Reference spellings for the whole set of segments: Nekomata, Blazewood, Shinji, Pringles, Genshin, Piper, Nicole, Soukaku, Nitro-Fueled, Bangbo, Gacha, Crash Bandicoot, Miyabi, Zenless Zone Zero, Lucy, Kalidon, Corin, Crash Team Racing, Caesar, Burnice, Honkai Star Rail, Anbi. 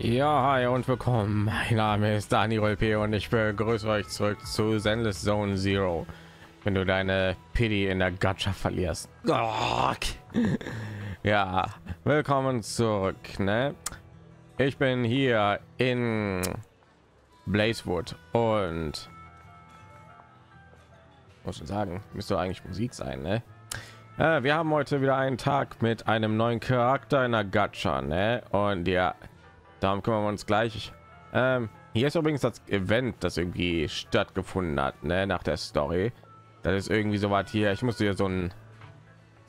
Ja, hi und willkommen. Mein Name ist Daniel P. und ich begrüße euch zurück zu Zenless Zone Zero. Wenn du deine Pity in der Gacha verlierst. Oh, okay. Ja, willkommen zurück. Ne? Ich bin hier in Blazewood und muss schon sagen, müsste eigentlich Musik sein. Ne? Wir haben heute wieder einen Tag mit einem neuen Charakter in der Gacha. Ne? Und ja. Darum kümmern wir uns gleich. Hier ist übrigens das Event, das irgendwie stattgefunden hat, ne? Nach der Story. Das ist irgendwie so weit hier. Ich musste hier so ein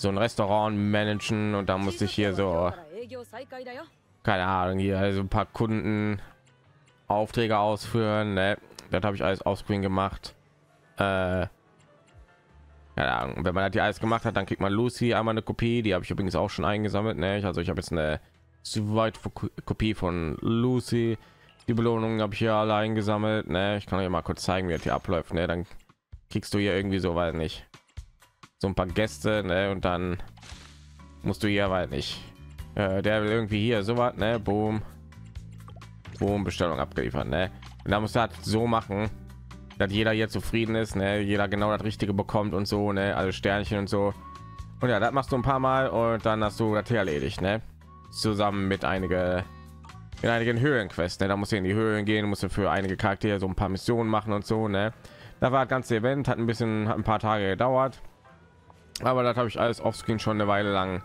Restaurant managen und da musste ich hier so, keine Ahnung, hier also ein paar Kunden Aufträge ausführen. Ne? Das habe ich alles offscreen gemacht. Keine Ahnung. Wenn man das hier alles gemacht hat, dann kriegt man Lucy einmal eine Kopie. Die habe ich übrigens auch schon eingesammelt. Ne? Also ich habe jetzt eine zweite Kopie von Lucy. Die Belohnung habe ich hier allein gesammelt. Ne? Ich kann euch mal kurz zeigen, wie das hier abläuft. Ne? Dann kriegst du hier irgendwie so, weiß nicht, so ein paar Gäste. Ne? Und dann musst du hier, weiß nicht, der will irgendwie hier so was. Ne? Boom, boom, Bestellung abgeliefert. Ne? Und da musst du halt so machen, dass jeder hier zufrieden ist. Ne? Jeder genau das Richtige bekommt und so. Ne? Also Sternchen und so. Und ja, das machst du ein paar Mal und dann hast du das hier erledigt. Ne? Zusammen mit einigen Höhlenquests, ne? Da musst du in die Höhlen gehen, musst du für einige Charaktere so ein paar Missionen machen und so, ne? Da war das ganze Event, hat ein paar Tage gedauert, aber das habe ich alles offscreen schon eine Weile lang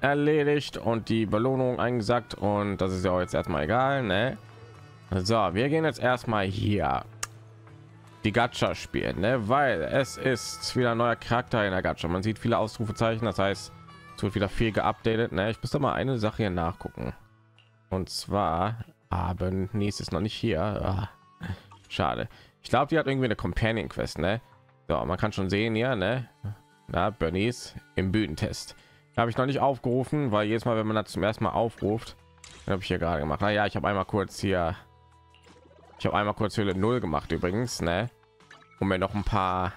erledigt und die Belohnung eingesackt und das ist ja auch jetzt erstmal egal, ne? So, wir gehen jetzt erstmal hier die Gacha spielen, ne? Weil es ist wieder ein neuer Charakter in der Gacha. Man sieht viele Ausrufezeichen, das heißt, wird wieder viel geupdatet. Ne? Ich muss da mal eine Sache hier nachgucken. Und zwar, Burnice ist noch nicht hier. Ah, schade. Ich glaube, die hat irgendwie eine Companion Quest. Ne? So, man kann schon sehen, ja, ne? Na, Burnice im Bühnentest. Habe ich noch nicht aufgerufen, weil jedes Mal, wenn man das zum ersten Mal aufruft, habe ich hier gerade gemacht. Na ja, ich habe einmal kurz Höhle 0 gemacht übrigens, ne? Um mir noch ein paar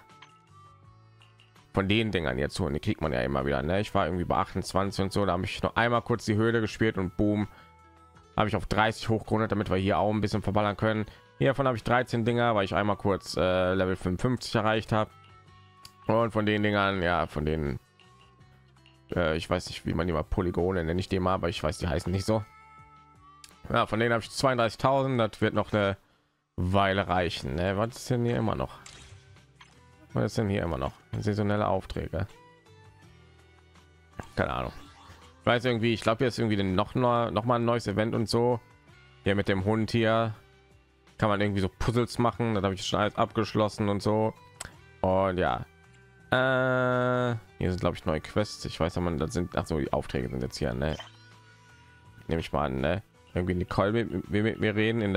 von den Dingern jetzt holen, die kriegt man ja immer wieder. Ne? Ich war irgendwie bei 28 und so, da habe ich noch einmal kurz die Höhle gespielt und boom, habe ich auf 30 hochgerundet, damit wir hier auch ein bisschen verballern können. Hiervon habe ich 13 Dinger, weil ich einmal kurz Level 55 erreicht habe. Und von den Dingern, ja, von den, ich weiß nicht, wie man die mal Polygone nenne ich die mal, aber ich weiß, die heißen nicht so. Ja, von denen habe ich 32.000, das wird noch eine Weile reichen. Ne? Was ist denn hier immer noch? Was sind hier immer noch saisonelle Aufträge? Keine Ahnung. Ich weiß irgendwie, ich glaube, jetzt irgendwie noch mal ein neues Event und so. Hier mit dem Hund hier kann man irgendwie so Puzzles machen. Da habe ich schon alles abgeschlossen und so. Und ja, hier sind glaube ich neue Quests. Ich weiß, aber das sind, ach so, die Aufträge sind jetzt hier. Ne? Nehme ich mal an, ne? Irgendwie Nicole mit mir reden in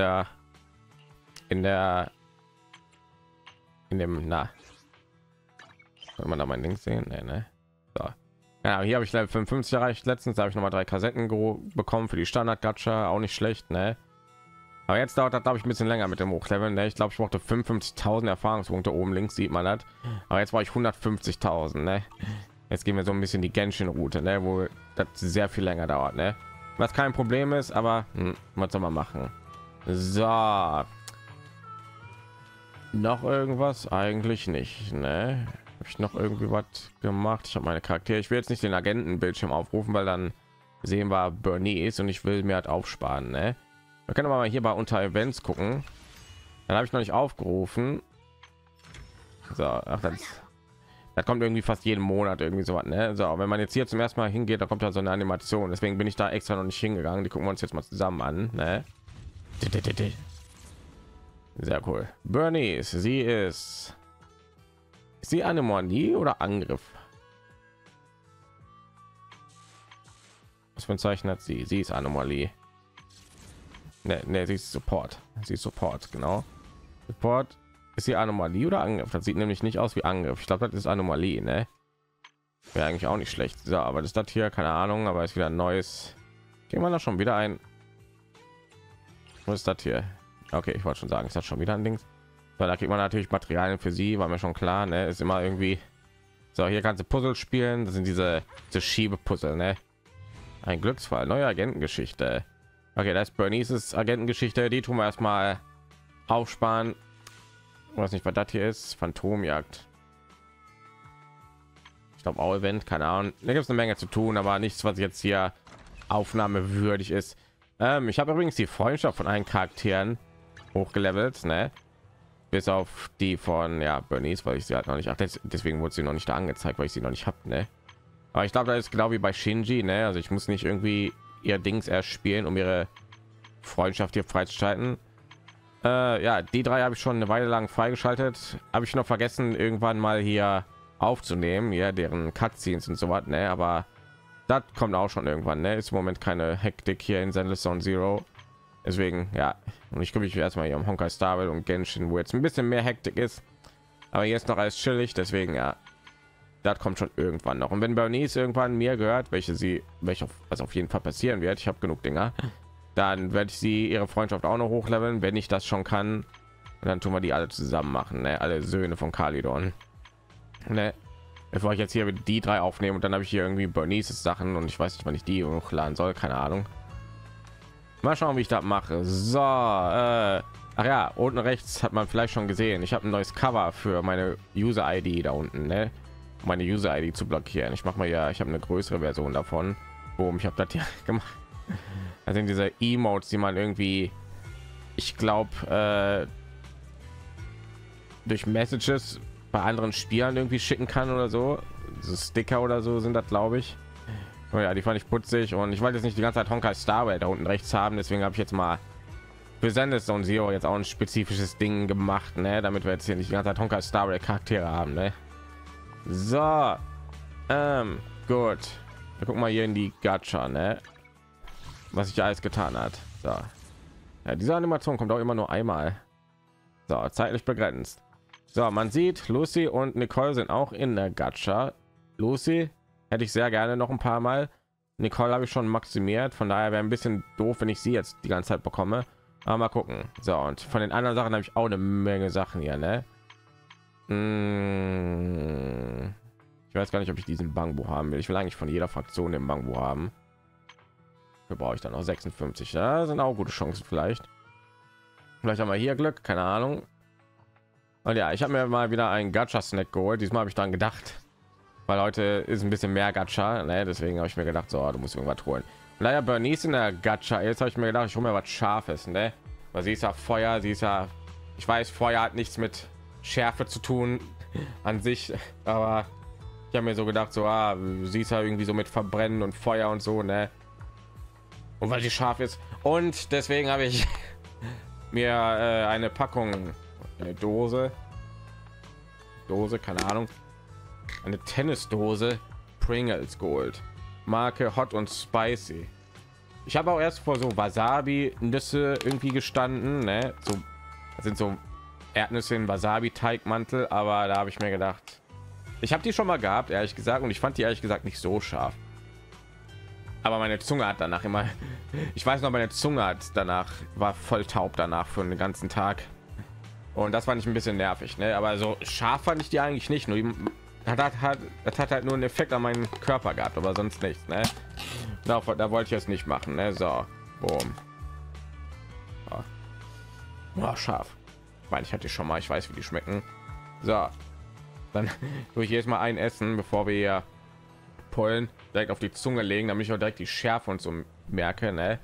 dem na. Kann man da mein Link sehen? Nee, ne? So. Ja, hier habe ich Level 55 erreicht. Letztens habe ich noch mal 3 Kassetten bekommen für die Standard-Gacha. Auch nicht schlecht, ne? Aber jetzt dauert das, glaube ich, ein bisschen länger mit dem Hochleveln. Ne? Ich glaube, ich brauchte 55.000 Erfahrungspunkte. Oben links sieht man das. Aber jetzt war ich 150.000, ne? Jetzt gehen wir so ein bisschen die Genshin-Route, ne? Wo das sehr viel länger dauert, ne? Was kein Problem ist, aber was soll man machen? So. Noch irgendwas? Eigentlich nicht, ne? Ich noch irgendwie was gemacht. Ich habe meine Charaktere. Ich will jetzt nicht den Agentenbildschirm aufrufen, weil dann sehen wir Burnice und ich will mir halt aufsparen. Ne? Wir können aber mal hier bei unter Events gucken. Dann habe ich noch nicht aufgerufen. So, ach, das kommt irgendwie fast jeden Monat irgendwie so was. Ne? So, wenn man jetzt hier zum ersten Mal hingeht, da kommt da so eine Animation. Deswegen bin ich da extra noch nicht hingegangen. Die gucken wir uns jetzt mal zusammen an. Ne? Sehr cool. Burnice, sie ist. Ist sie Anomalie oder Angriff? Was für ein Zeichen hat sie? Sie ist Anomalie. Ne, sie ist Support. Sie ist Support, genau. Support. Ist sie Anomalie oder Angriff? Das sieht nämlich nicht aus wie Angriff. Ich glaube, das ist Anomalie, ne? Wäre eigentlich auch nicht schlecht. So, aber das ist das hier, keine Ahnung, aber ist wieder ein neues. Gehen wir da schon wieder ein. Was ist das hier? Okay, ich wollte schon sagen, ist das schon wieder ein Ding? So, da kriegt man natürlich Materialien für sie, war mir schon klar, ne? Ist immer irgendwie so. Hier ganze Puzzle spielen, das sind diese Schiebepuzzle, ne? Ein Glücksfall, neue Agentengeschichte. Okay, das ist Burnices Agentengeschichte. Die tun wir erstmal aufsparen. Ich weiß nicht, was das hier ist. Phantomjagd. Ich glaube, auch Event, keine Ahnung. Da gibt es eine Menge zu tun, aber nichts, was jetzt hier aufnahmewürdig ist. Ich habe übrigens die Freundschaft von allen Charakteren hochgelevelt, ne? Bis auf die von Burnice, weil ich sie halt noch nicht. Ach, deswegen wurde sie noch nicht da angezeigt, weil ich sie noch nicht habe, ne? Aber ich glaube, da ist genau wie bei Shinji, ne? Also ich muss nicht irgendwie ihr Dings erst spielen, um ihre Freundschaft hier freizuschalten. Ja, die drei habe ich schon eine Weile lang freigeschaltet. Habe ich noch vergessen, irgendwann mal hier aufzunehmen, ja, deren Cutscenes und so was, ne? Aber das kommt auch schon irgendwann, ne? Ist im Moment keine Hektik hier in Zenless Zone Zero. Deswegen, ja, und ich kümmere mich erstmal hier um Honkai Star Rail und Genshin, wo jetzt ein bisschen mehr Hektik ist. Aber jetzt noch alles chillig, deswegen, ja. Das kommt schon irgendwann noch. Und wenn Burnice irgendwann mir gehört, welche was auf jeden Fall passieren wird, ich habe genug Dinger, dann werde ich sie ihre Freundschaft auch noch hochleveln, wenn ich das schon kann. Und dann tun wir die alle zusammen machen, ne? Alle Söhne von Kalidon, ne? Bevor ich jetzt hier die drei aufnehme und dann habe ich hier irgendwie Burnices Sachen und ich weiß nicht, wann ich die hochladen soll, keine Ahnung. Mal schauen, wie ich das mache. So, ach ja, unten rechts hat man vielleicht schon gesehen. Ich habe ein neues Cover für meine User-ID da unten, ne? Meine User-ID zu blockieren. Ich mache mal ja, ich habe eine größere Version davon. Boom, ich habe das ja gemacht. Das sind diese Emotes, die man irgendwie, ich glaube, durch Messages bei anderen Spielern irgendwie schicken kann oder so. So Sticker oder so sind das, glaube ich. Oh ja, die fand ich putzig und ich wollte jetzt nicht die ganze Zeit Honkai Star Rail da unten rechts haben, deswegen habe ich jetzt mal für Zenless Zone Zero jetzt auch ein spezifisches Ding gemacht, ne? Damit wir jetzt hier nicht die ganze Zeit Honkai Star Rail Charaktere haben, ne? So, gut, wir gucken mal hier in die Gacha, ne? Was sich alles getan hat. So, ja, diese Animation kommt auch immer nur einmal. So, zeitlich begrenzt. So, man sieht, Lucy und Nicole sind auch in der Gacha. Lucy hätte ich sehr gerne noch ein paar Mal. Nicole habe ich schon maximiert, von daher wäre ein bisschen doof, wenn ich sie jetzt die ganze Zeit bekomme. Aber mal gucken. So, und von den anderen Sachen habe ich auch eine Menge Sachen hier, ne? Ich weiß gar nicht, ob ich diesen Bangbo haben will. Ich will eigentlich von jeder Fraktion den Bangbo haben. Für brauche ich dann auch 56. Da sind auch gute Chancen. Vielleicht haben wir hier Glück, keine Ahnung. Und ja, ich habe mir mal wieder einen Gacha-Snack geholt. Diesmal habe ich dann gedacht, weil heute ist ein bisschen mehr Gacha, ne? Deswegen habe ich mir gedacht, so, du musst irgendwas holen. Leider Burnice in der Gacha. Jetzt habe ich mir gedacht, ich hole mir was Scharfes, ne? Weil sie ist ja Feuer, sie ist ja, ich weiß, Feuer hat nichts mit Schärfe zu tun an sich, aber ich habe mir so gedacht, so, ah, sie ist ja irgendwie so mit Verbrennen und Feuer und so, ne? Und weil sie scharf ist und deswegen habe ich mir eine Packung, eine Dose, keine Ahnung, eine Tennisdose Pringles geholt, Marke Hot und Spicy. Ich habe auch erst vor so Wasabi Nüsse irgendwie gestanden, ne? So, das sind so Erdnüsse in Wasabi Teigmantel, aber da habe ich mir gedacht, ich habe die schon mal gehabt, ehrlich gesagt, und ich fand die ehrlich gesagt nicht so scharf. Aber meine Zunge hat danach immer, ich weiß noch, meine Zunge hat danach, war voll taub danach für den ganzen Tag. Und das fand ich ein bisschen nervig, ne? Aber so scharf fand ich die eigentlich nicht, nur die hat halt nur einen Effekt an meinen Körper gehabt, aber sonst nichts, ne? Da wollte ich jetzt nicht machen, ne? So, boom. Oh, scharf. Ich hatte schon mal, ich weiß, wie die schmecken. So, dann tue ich jedes Mal ein Essen, bevor wir hier Pollen direkt auf die Zunge legen, damit ich auch direkt die Schärfe und so merke, ne?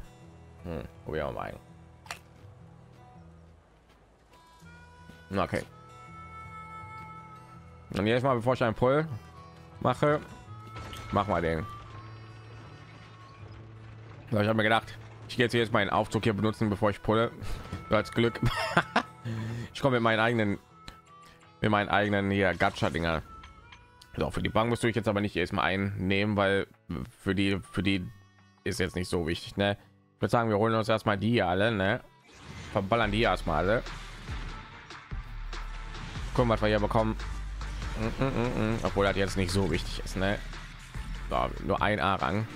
Probier auch mal einen. Okay. Und jedes Mal, bevor ich einen Pull mache, mach mal den. So, ich habe mir gedacht, ich gehe jetzt meinen Aufzug hier benutzen, bevor ich pulle. So, als Glück. Ich komme mit meinen eigenen hier Gacha Dinger. So, für die Bank musst du jetzt aber nicht erstmal einnehmen, weil für die ist jetzt nicht so wichtig, ne? Ich würde sagen, wir holen uns erstmal die hier alle, ne? Verballern die erstmal alle. Gucken, was wir hier bekommen. Obwohl das jetzt nicht so wichtig ist, ne? So, nur ein A-Rang.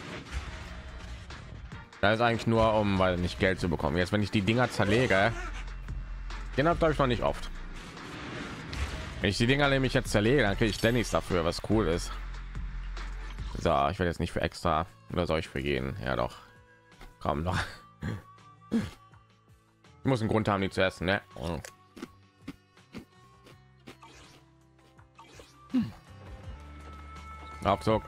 Da ist eigentlich nur, um weil nicht Geld zu bekommen. Jetzt, wenn ich die Dinger zerlege, den habe ich noch nicht oft. Wenn ich die Dinger nämlich jetzt zerlege, dann kriege ich Dennis dafür, was cool ist. So, ich werde jetzt nicht für extra, oder soll ich für jeden? Ja doch, komm noch. Ich muss einen Grund haben, die zu essen, ne? Oh. Aufzug.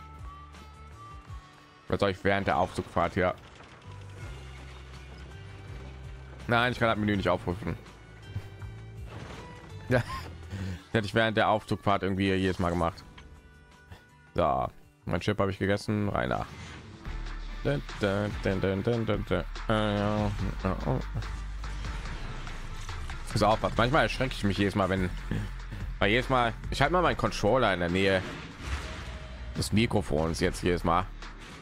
Was soll ich während der Aufzugfahrt hier? Nein, ich kann das Menü nicht aufrufen. Ja, hätte ich während der Aufzugfahrt irgendwie jedes Mal gemacht. So, mein Chip habe ich gegessen. Reiner. So, auf, manchmal erschrecke ich mich jedes Mal, wenn weil jedes Mal ich halte mal meinen Controller in der Nähe des Mikrofons jetzt jedes Mal.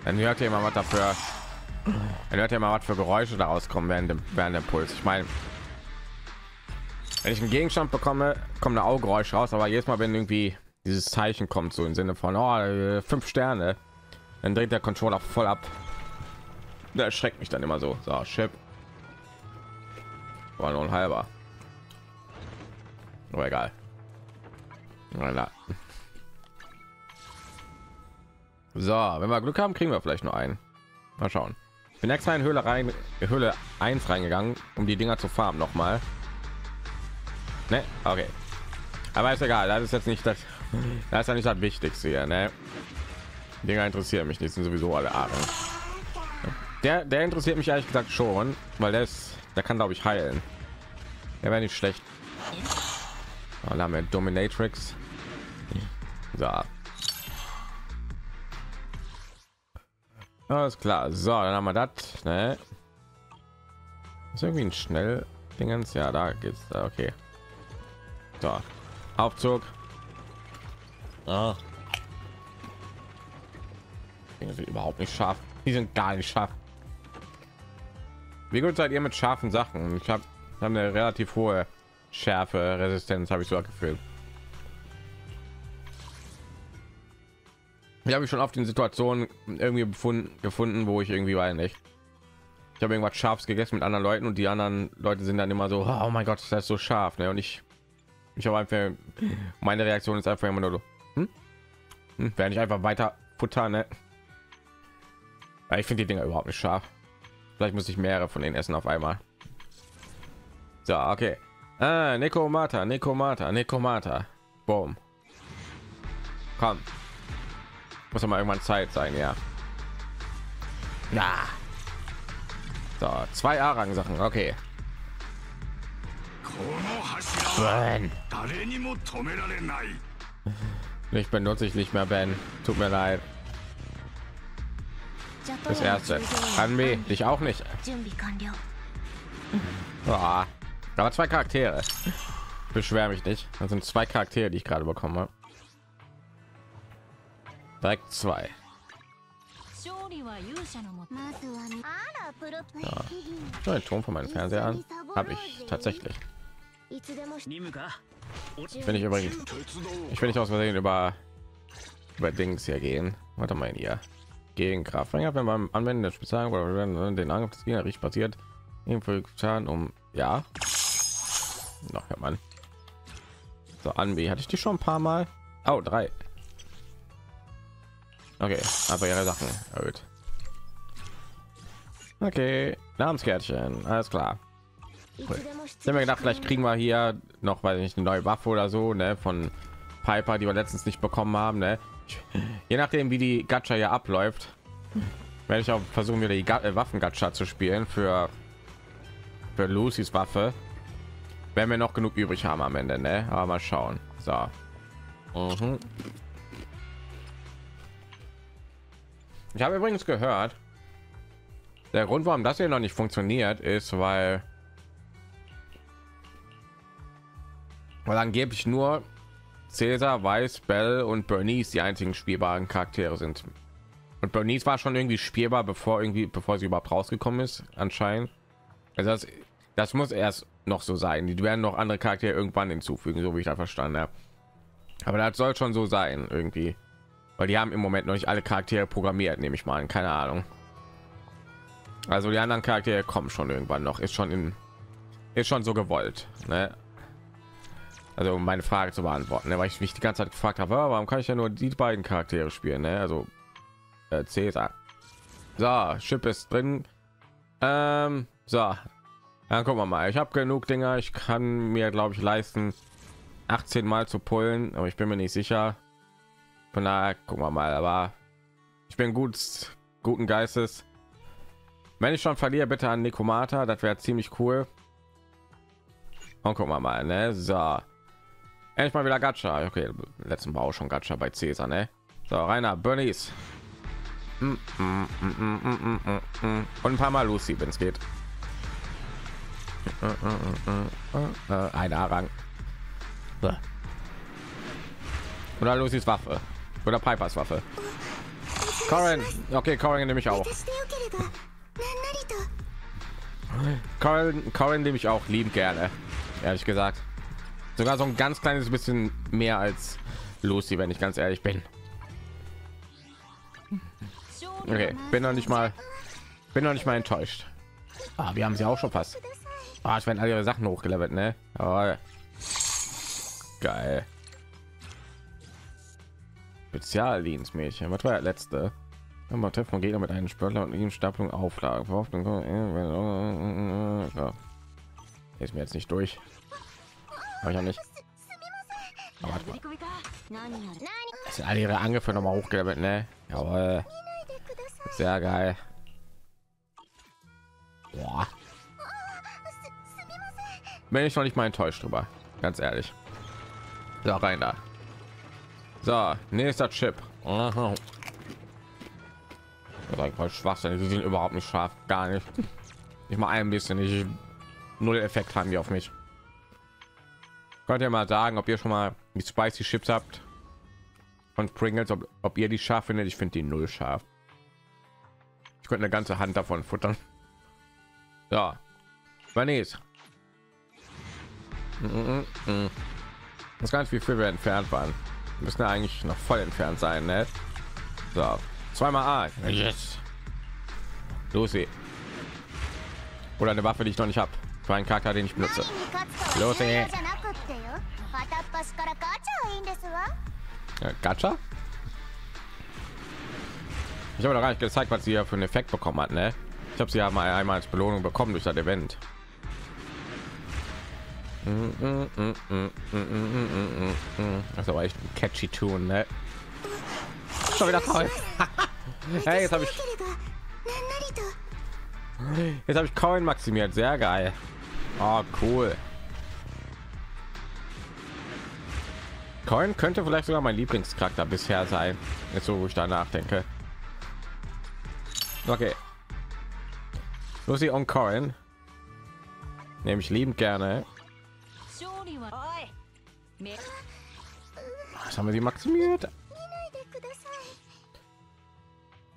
Dann hört ihr mal was dafür. Dann hört ihr mal was für Geräusche daraus kommen während dem Puls. Ich meine, wenn ich einen Gegenstand bekomme, kommen da auch Geräusche raus. Aber jedes Mal, wenn irgendwie dieses Zeichen kommt, so im Sinne von oh, 5 Sterne, dann dreht der Controller voll ab. Da erschreckt mich dann immer so. So, Chip. War nur ein halber. Aber egal. So, wenn wir Glück haben, kriegen wir vielleicht nur einen. Mal schauen. Bin extra in Höhle 1 reingegangen, um die Dinger zu farmen nochmal. Ne? Okay. Aber ist egal, das ist jetzt nicht das. Das ist ja nicht das Wichtigste hier, ne? Die Dinger interessieren mich nicht, sind sowieso alle Arten. Der interessiert mich ehrlich gesagt schon, weil der kann glaube ich heilen. Der wäre nicht schlecht. Und haben wir Dominatrix. So. Alles klar. So, dann haben wir das. Ne? Ist irgendwie ein Schnelldingens. Ja, da geht's. Okay. So. Aufzug. Ah. Die sind überhaupt nicht scharf. Die sind gar nicht scharf. Wie gut seid ihr mit scharfen Sachen? Ich hab eine relativ hohe Schärfe, Resistenz habe ich so gefühlt. Ich habe schon oft in Situationen irgendwie gefunden, wo ich irgendwie weiß nicht. Ich habe irgendwas Scharfes gegessen mit anderen Leuten und die anderen Leute sind dann immer so, oh mein Gott, das ist so scharf, ne? Und ich habe einfach, meine Reaktion ist einfach immer nur so, werde ich einfach weiter futtern, ne? Weil ich finde die Dinger überhaupt nicht scharf. Vielleicht muss ich mehrere von denen essen auf einmal. So, okay. Ah, Nekomata. Boom. Komm. Muss ja mal irgendwann Zeit sein, ja. Na. So, 2 A-Rang-Sachen, okay. Ben. Ich benutze ich nicht mehr, Ben. Tut mir leid. Das erste. Anmi, dich auch nicht. Oh. Aber 2 Charaktere. Beschwer mich nicht. Das sind 2 Charaktere, die ich gerade bekommen habe. Direkt 2. Ja. So, den Ton von meinem Fernseher an. Habe ich tatsächlich. Wenn ich übrigens. Ich will nicht aus Versehen über Dings hier gehen. Warte mal hier. Gegen Kraft. Wenn beim Anwenden der Spezial oder den Angriff des Gegner richtig passiert, ebenfalls Schaden um. Ja. Noch ja, Mann. So, Anbi hatte ich die schon ein paar Mal. Oh, 3. Okay, aber ihre Sachen erhöht. Okay, Namenskärtchen, alles klar. Cool. Ich habe mir gedacht, vielleicht kriegen wir hier noch, weiß ich nicht, eine neue Waffe oder so, ne, von Piper, die wir letztens nicht bekommen haben, ne. Je nachdem, wie die Gacha ja abläuft, werde ich auch versuchen, wieder die Waffen-Gacha zu spielen für Lucys Waffe. Wenn wir noch genug übrig haben am Ende, ne? Aber mal schauen. So. Mhm. Ich habe übrigens gehört, der Grund, warum das hier noch nicht funktioniert, ist, weil angeblich nur Caesar, Weiß, Bell und Burnice die einzigen spielbaren Charaktere sind. Und Burnice war schon irgendwie spielbar, bevor sie überhaupt rausgekommen ist, anscheinend. Also das muss erst noch so sein. Die werden noch andere Charaktere irgendwann hinzufügen, so wie ich da verstanden habe. Aber das soll schon so sein irgendwie, weil die haben im Moment noch nicht alle Charaktere programmiert, nehme ich mal an. Keine Ahnung. Also die anderen Charaktere kommen schon irgendwann noch. Ist schon so gewollt, ne? Also um meine Frage zu beantworten, ne? Weil ich mich die ganze Zeit gefragt habe, warum kann ich ja nur die beiden Charaktere spielen, ne? Also Caesar. So, Chip ist drin. So, Dann gucken wir mal. Ich habe genug Dinger. Ich kann mir, glaube ich, leisten, 18 Mal zu pullen, aber ich bin mir nicht sicher. Von daher gucken wir mal. Aber ich bin guten Geistes. Wenn ich schon verliere, bitte an Nekomata. Das wäre ziemlich cool. Und gucken wir mal. Ne? So. Endlich mal wieder Gacha. Okay, letzten Mal auch schon Gacha bei Caesar. Ne? So, Rainer, Burnice. Und ein paar Mal Lucy, wenn es geht. Ein A-Rang. Oder Lucys Waffe. Oder Pipers Waffe. Corin. Okay, Corin nehme ich auch. Corin nehme ich auch liebend gerne. Ehrlich gesagt. Sogar so ein ganz kleines bisschen mehr als Lucy, wenn ich ganz ehrlich bin. Okay, bin noch nicht mal enttäuscht. Ah, wir haben sie auch schon fast. Ah, ich werde alle ihre Sachen hochgelevelt, ne? Oh, geil. Spezialdienstmädchen. Was war das letzte? Immer treffen von Gegner mit einem Spöller und ihm Stapelung Auflagen. Ist mir jetzt nicht durch. Aber ich auch nicht. Oh, warte mal. Das sind alle ihre Angriffe nochmal hochgelevelt, ne? Jawohl. Sehr geil. Boah. Bin ich noch nicht mal enttäuscht drüber, ganz ehrlich. So, rein da. So, nächster Chip. Voll Schwachsinn, die sind überhaupt nicht scharf, gar nicht. Ich mal ein bisschen, ich null Effekt haben die auf mich. Könnt ihr mal sagen, ob ihr schon mal die Spicy Chips habt von Pringles, ob ihr die scharf findet? Ich finde die null scharf. Ich könnte eine ganze Hand davon futtern. Ja, Burnice. Das ganz wie viel wir entfernt waren. Wir müssen ja eigentlich noch voll entfernt sein, ne? So, zweimal A. Yes. Lucy. Oder eine Waffe, die ich noch nicht habe. Für einen Charakter, den ich benutze. Lucy. Gacha? Ich habe noch gar nicht gezeigt, was sie ja für einen Effekt bekommen hat, ne? Ich habe sie ja mal einmal als Belohnung bekommen durch das Event. Das war echt ein catchy Tune, ne? Schon wieder voll. Hey, jetzt habe ich Coin maximiert, sehr geil. Oh, cool. Coin könnte vielleicht sogar mein Lieblingscharakter bisher sein, jetzt so wo ich danach denke. Okay, Lucy und Corin nehme ich liebend gerne. Was haben wir die maximiert?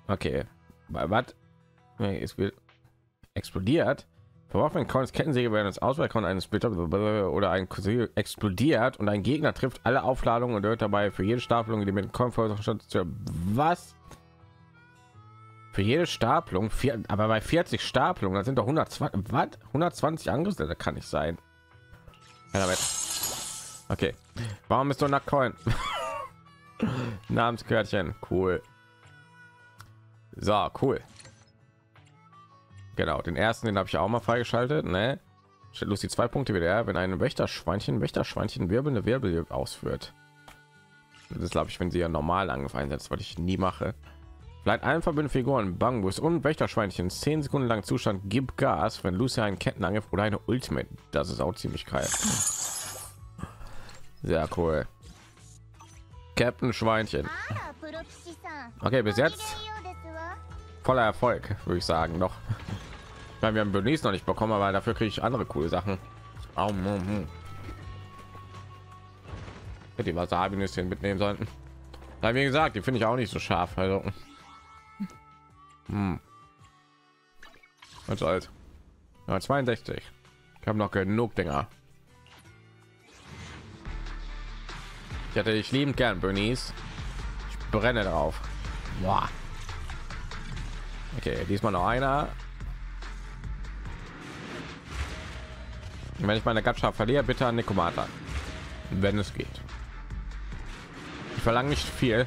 Okay, was ist explodiert? Verworfen Coins Kettensäge werden als Ausweichung eines Splitter oder ein Kusil explodiert und ein Gegner trifft alle Aufladungen und hört dabei für jede Stapelung, die mit dem Coin was? Für jede Stapelung, aber bei 40 Stapelungen, da sind doch 120, was? 120 Angriffsländer, kann nicht sein. Okay, warum ist so nach Coin? Namenskörtchen, cool. So, cool. Genau, den ersten, den habe ich auch mal freigeschaltet, ne? Stellt Lucy 2 Punkte wieder, wenn ein Wächterschweinchen wirbelnde Wirbel ausführt. Das glaube ich, wenn sie ja normal angefallen setzt, was ich nie mache. Bleibt allen verbündeten Figuren, Bangbus und Wächterschweinchen 10 Sekunden lang Zustand, gib Gas, wenn Lucy einen Kettenangriff oder eine Ultimate. Das ist auch ziemlich geil. Sehr cool. Captain Schweinchen. Okay, bis jetzt voller Erfolg, würde ich sagen. Noch, weil wir haben Burnice noch nicht bekommen, aber dafür kriege ich andere coole Sachen. Die Wasabi-Nüsschen mitnehmen sollten. Da wie gesagt, die finde ich auch nicht so scharf. Also, ganz alt. Ja, 62. Ich habe noch genug Dinger. Ich hatte dich liebend gern, Burnice. Ich brenne drauf. Boah. Okay, diesmal noch einer. Und wenn ich meine Gacha verliere, bitte an Nekomata. Wenn es geht. Ich verlange nicht viel,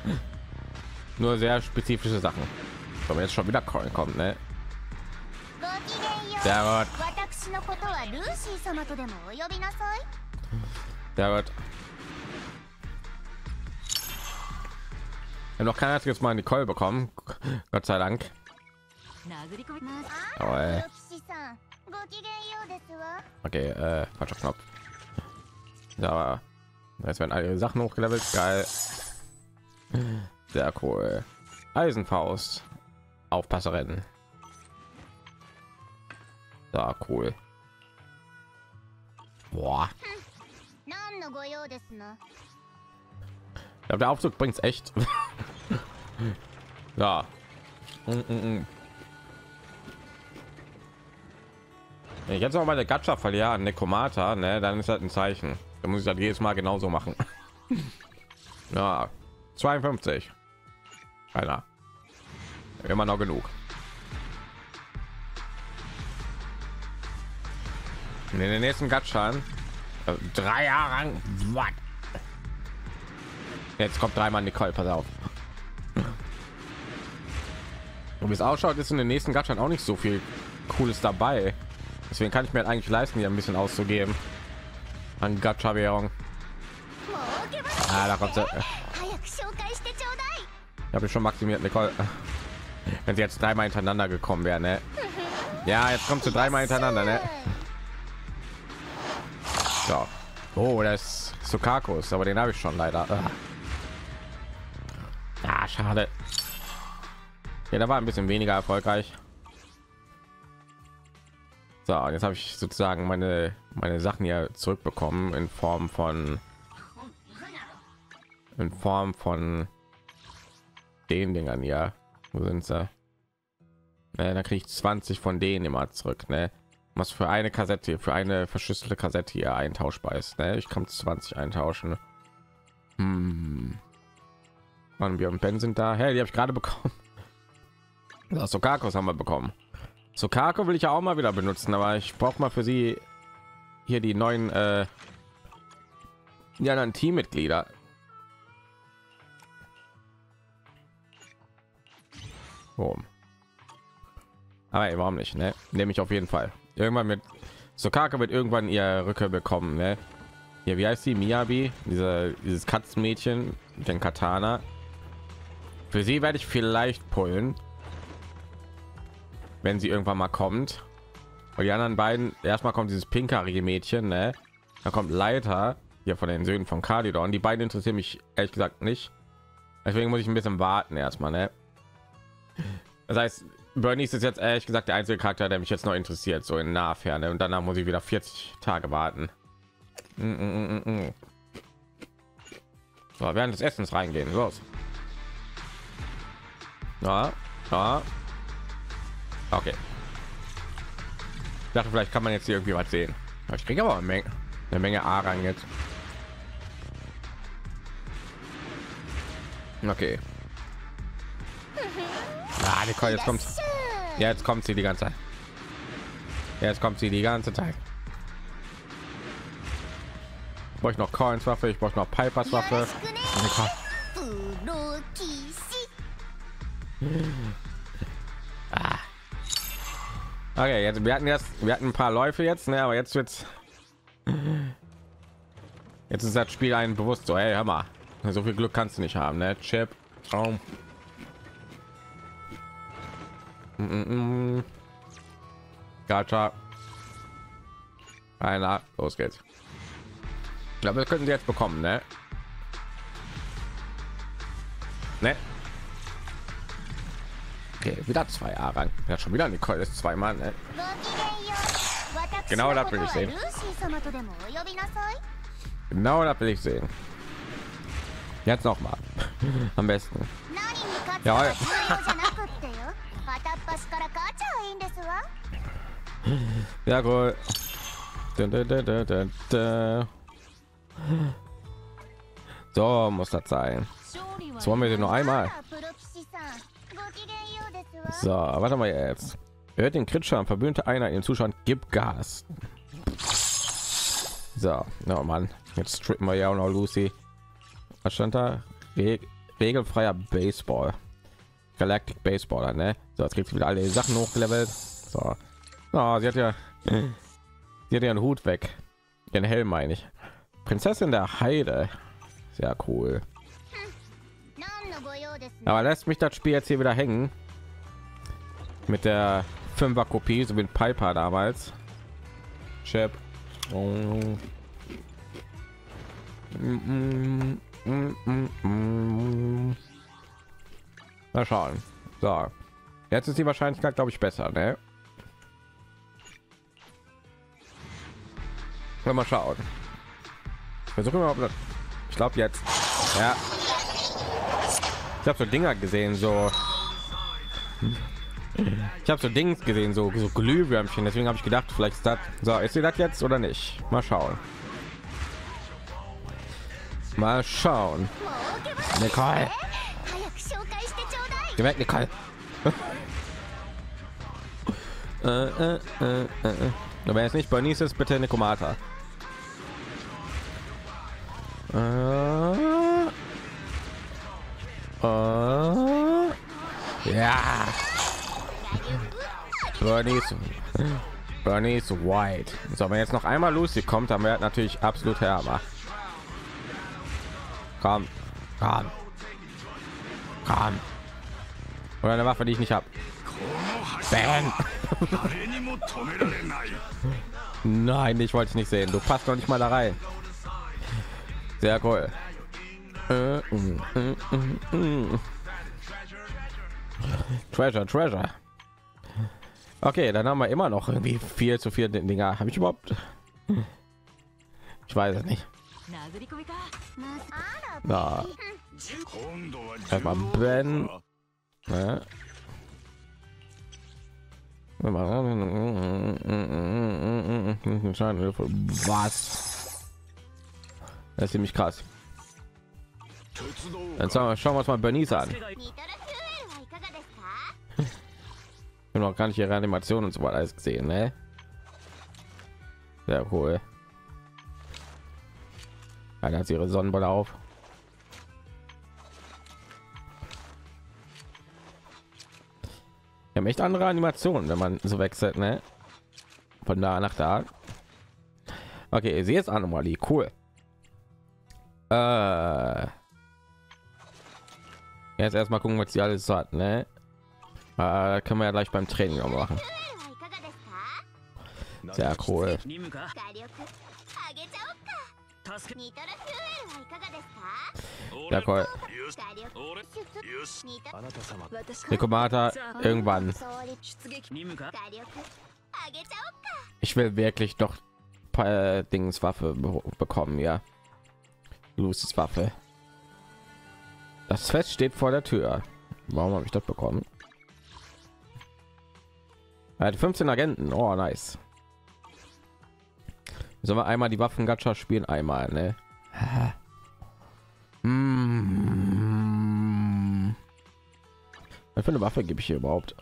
nur sehr spezifische Sachen. Aber jetzt schon wieder Coin kommt, ne? Sehr gut. Ja, gut. Ich habe noch kein einziges Mal Nicole bekommen. Gott sei Dank. Oh, okay, falscher Knopf. Ja, jetzt werden alle Sachen hochgelevelt. Geil. Sehr cool. Eisenfaust. Aufpasserin. Da, cool. Boah. Ich glaube, der Aufzug bringt's echt. Ja. Wenn ich jetzt noch meine Gacha verliere, Nekomata, ne, dann ist das ein Zeichen. Da muss ich das jedes Mal genauso machen. Ja, 52. Keiner. Immer noch genug. In den nächsten Gatschan 3 Jahre lang. Jetzt kommt dreimal Nicole, pass auf. Und wie es ausschaut, ist in den nächsten Gatschan auch nicht so viel Cooles dabei. Deswegen kann ich mir halt eigentlich leisten, hier ein bisschen auszugeben an Gacha-Währung. Ah, da kommt sie. Ich habe schon maximiert, Nicole. Wenn sie jetzt dreimal hintereinander gekommen wäre, ne? Ja, jetzt kommt sie dreimal hintereinander, ne? So. Oh, das ist Soukaku, aber den habe ich schon leider. Ah, schade. Ja, da war ein bisschen weniger erfolgreich. So, und jetzt habe ich sozusagen meine Sachen hier zurückbekommen in Form von den Dingern hier. Wo sind sie? Naja, da kriege ich 20 von denen immer zurück, ne? Was für eine Kassette, für eine verschlüsselte Kassette hier eintauschbar ist, ne? Ich kann 20 eintauschen. Mann, wir und Ben sind da. Hey, die habe ich gerade bekommen. Das Soukakus haben wir bekommen. Soukaku will ich ja auch mal wieder benutzen, aber ich brauche mal für sie hier die neuen ja, dann Teammitglieder. Warum? Aber ey, warum nicht, ne? Nehme ich auf jeden Fall. Irgendwann mit Soukaku wird irgendwann ihr Rückkehr bekommen, ne? Ja, wie heißt sie? Miyabi, dieses Katzenmädchen mit den Katana. Für sie werde ich vielleicht pullen, wenn sie irgendwann mal kommt. Und die anderen beiden, erstmal kommt dieses pinkhaarige Mädchen, ne? Dann kommt Leiter hier von den Söhnen von Kalidon. Die beiden interessieren mich ehrlich gesagt nicht. Deswegen muss ich ein bisschen warten erstmal, ne? Das heißt, Burnice ist jetzt ehrlich gesagt der einzige Charakter, der mich jetzt noch interessiert, so in naher Ferne. Und danach muss ich wieder 40 Tage warten. So, während des Essens reingehen. Los. Ja, ja. Okay. Ich dachte, vielleicht kann man jetzt hier irgendwie was sehen. Ich kriege aber eine Menge A rein jetzt. Okay. Ah, Nicole, jetzt kommt. Ja, jetzt kommt sie die ganze Zeit. Ja, jetzt kommt sie die ganze Zeit. Ich brauche noch Collins Waffe, ich brauche noch Pipers Waffe. Ah. Okay, jetzt wir hatten ein paar Läufe jetzt, ne, aber jetzt wird's. Jetzt ist das Spiel einen bewusst so, hey, hör mal, so viel Glück kannst du nicht haben, ne? Chip. Oh. Gacha. Einer, los geht's. Ich glaube, das könnten sie jetzt bekommen, ne? Ne? Okay, wieder 2 Jahre. Ja, schon wieder Nicole ist zweimal, ne? Genau das will ich sehen. Genau das will ich sehen. Jetzt noch mal. Am besten. Ja. Ja, cool. So muss das sein. Jetzt wollen wir den nur einmal. So, warte mal jetzt. Hört den Kritscher, verbündete einer im Zustand, gibt Gas. So, oh Mann, jetzt strippen wir ja auch noch Lucy. Was stand da? Regelfreier Baseball. Galactic Baseballer, ne? So, jetzt kriegt sie wieder alle Sachen hochgelevelt. So, oh, sie hat ja Die hat ihren Hut weg, ihren Helm meine ich. Prinzessin der Heide, sehr cool. Aber lässt mich das Spiel jetzt hier wieder hängen mit der 5er Kopie, so mit Piper damals. Chip. Mal schauen. So, jetzt ist die Wahrscheinlichkeit, glaube ich, besser, ne? Mal schauen. Versuchen wir mal. Ich glaube jetzt. Ja. Ich habe so Dinger gesehen, so. Ich habe so Dings gesehen, so Glühwürmchen. Deswegen habe ich gedacht, vielleicht ist das. So, ist sie das jetzt oder nicht? Mal schauen. Mal schauen. Nicole. Geh weg, Nicole. Wenn es nicht Burnice ist, bitte Nekomata. Ja. Burnice White. So, wenn jetzt noch einmal Lucy kommt, dann wird natürlich absolut herber. Komm, komm, komm. Oder eine Waffe, die ich nicht habe. Nein, ich wollte es nicht sehen. Du passt doch nicht mal da rein. Sehr cool. Treasure. Okay, dann haben wir immer noch irgendwie viel zu viele Dinger. Habe ich überhaupt? Ich weiß es nicht. Da. Erstmal Ben. Ja. Was? Das ist ziemlich krass. Dann schauen wir uns mal Burnice an. Ich habe noch gar nicht ihre Animation und so weiter alles gesehen, ne? Sehr cool. Dann hat sie ihre Sonnenbrille auf. Wir haben echt andere Animationen, wenn man so wechselt, ne? Von da nach da. Okay, sie ist Anomalie, cool. Jetzt erstmal gucken, was sie alles hat, ne? Können wir ja gleich beim Training noch machen. Sehr cool. Ja, cool. Nekomata, irgendwann. Ich will wirklich doch paar Dings Waffe bekommen, ja. Lucy's Waffe. Das Fest steht vor der Tür. Warum habe ich das bekommen? Er hat 15 Agenten. Oh, nice. Sollen wir einmal die Waffen Gacha spielen? Einmal, ne? Was für eine Waffe gebe ich hier überhaupt?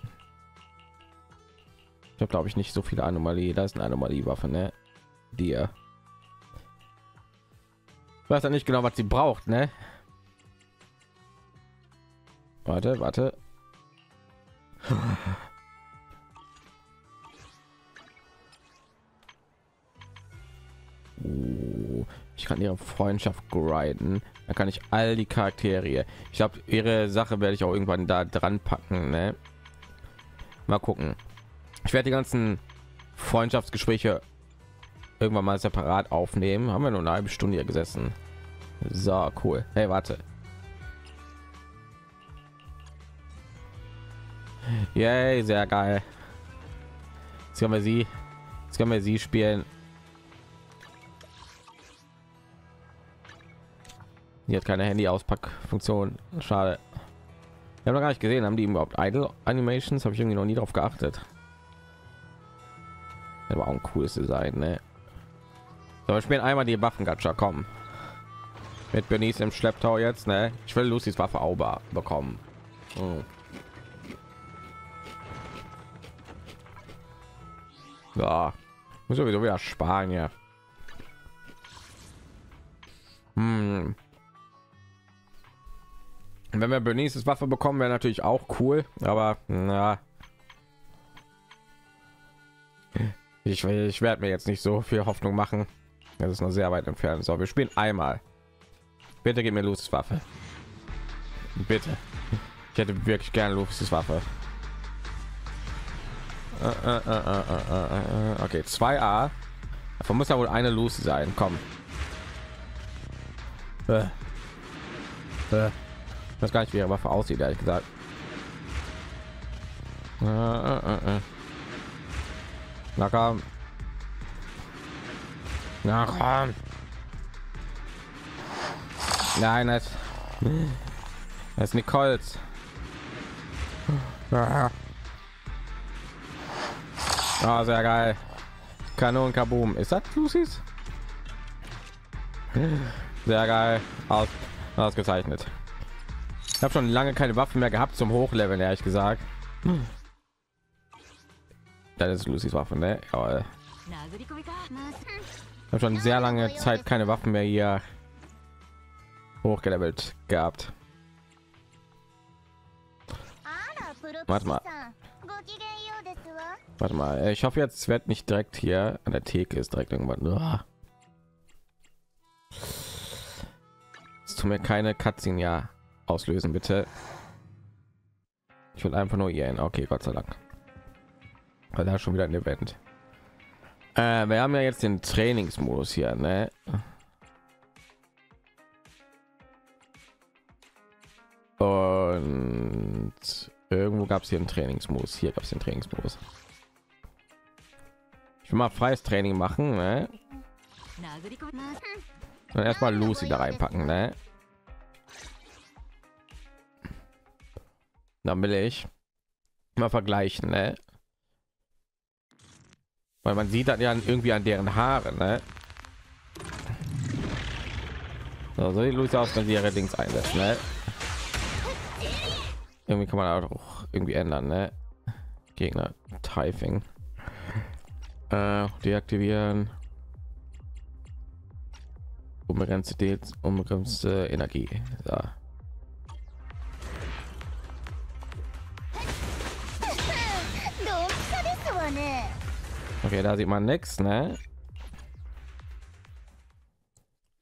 Ich habe, glaube ich, nicht so viele Anomalie. Da ist eine Anomalie-Waffe, ne? Dir. Ich weiß ja nicht genau, was sie braucht, ne? Warte. Ich kann ihre Freundschaft griden, da kann ich all die Charaktere. Ich glaube, ihre Sache werde ich auch irgendwann da dran packen, ne? Mal gucken. Ich werde die ganzen Freundschaftsgespräche irgendwann mal separat aufnehmen. Haben wir nur eine halbe Stunde hier gesessen. So cool. Hey, warte. Yay, sehr geil. Jetzt können wir sie spielen. Die hat keine Handy-Auspack-Funktion. Schade. Wir haben noch gar nicht gesehen, haben die überhaupt Idle-Animations? Habe ich irgendwie noch nie darauf geachtet. Das war auch ein cooles Design, ne? So, wir spielen einmal die Waffen-Gacha, komm. Mit Burnice im Schlepptau jetzt, ne? Ich will Lucy's Waffe Auber bekommen. Ja, muss sowieso wieder Spanien. Wenn wir Burnices Waffe bekommen, wäre natürlich auch cool, aber na, Ich werde mir jetzt nicht so viel Hoffnung machen. Das ist noch sehr weit entfernt. So, wir spielen einmal. Bitte gib mir Lucy's Waffe. Bitte. Ich hätte wirklich gerne Lucy's Waffe. Okay, 2A. Davon muss ja wohl eine Lucy sein. Komm. Ich weiß gar nicht, wie ihre Waffe aussieht, ehrlich gesagt. Na komm. Na komm. Nein, das ist Nicole's. Oh, sehr geil. Kanon, Kaboom. Ist das Lucy's? Sehr geil. Ausgezeichnet. Ich habe schon lange keine Waffen mehr gehabt zum Hochleveln, ehrlich gesagt. Das ist Lucy's Waffe, ne? Jawohl. Ich habe schon sehr lange Zeit keine Waffen mehr hier hochgelevelt gehabt. Warte mal. Ich hoffe, jetzt wird nicht direkt hier an der Theke ist direkt irgendwann. Es tut mir keine Katzen ja auslösen, bitte. Ich will einfach nur hier hin. Okay, Gott sei Dank. Weil da schon wieder ein Event. Wir haben ja jetzt den Trainingsmodus hier, ne? Und irgendwo gab es hier einen Trainingsmodus. Hier gab es den Trainingsmodus. Ich will mal freies Training machen, ne? Und erstmal Lucy da reinpacken, ne? Dann will ich mal vergleichen, ne? Weil man sieht dann ja irgendwie an deren Haaren, ne? So, so die Lucy aus, wenn sie ihre Dings einsetzen, ne? Irgendwie kann man auch irgendwie ändern, ne? Gegner Typing deaktivieren, unbegrenzte Energie, so. Okay, da sieht man nichts, ne?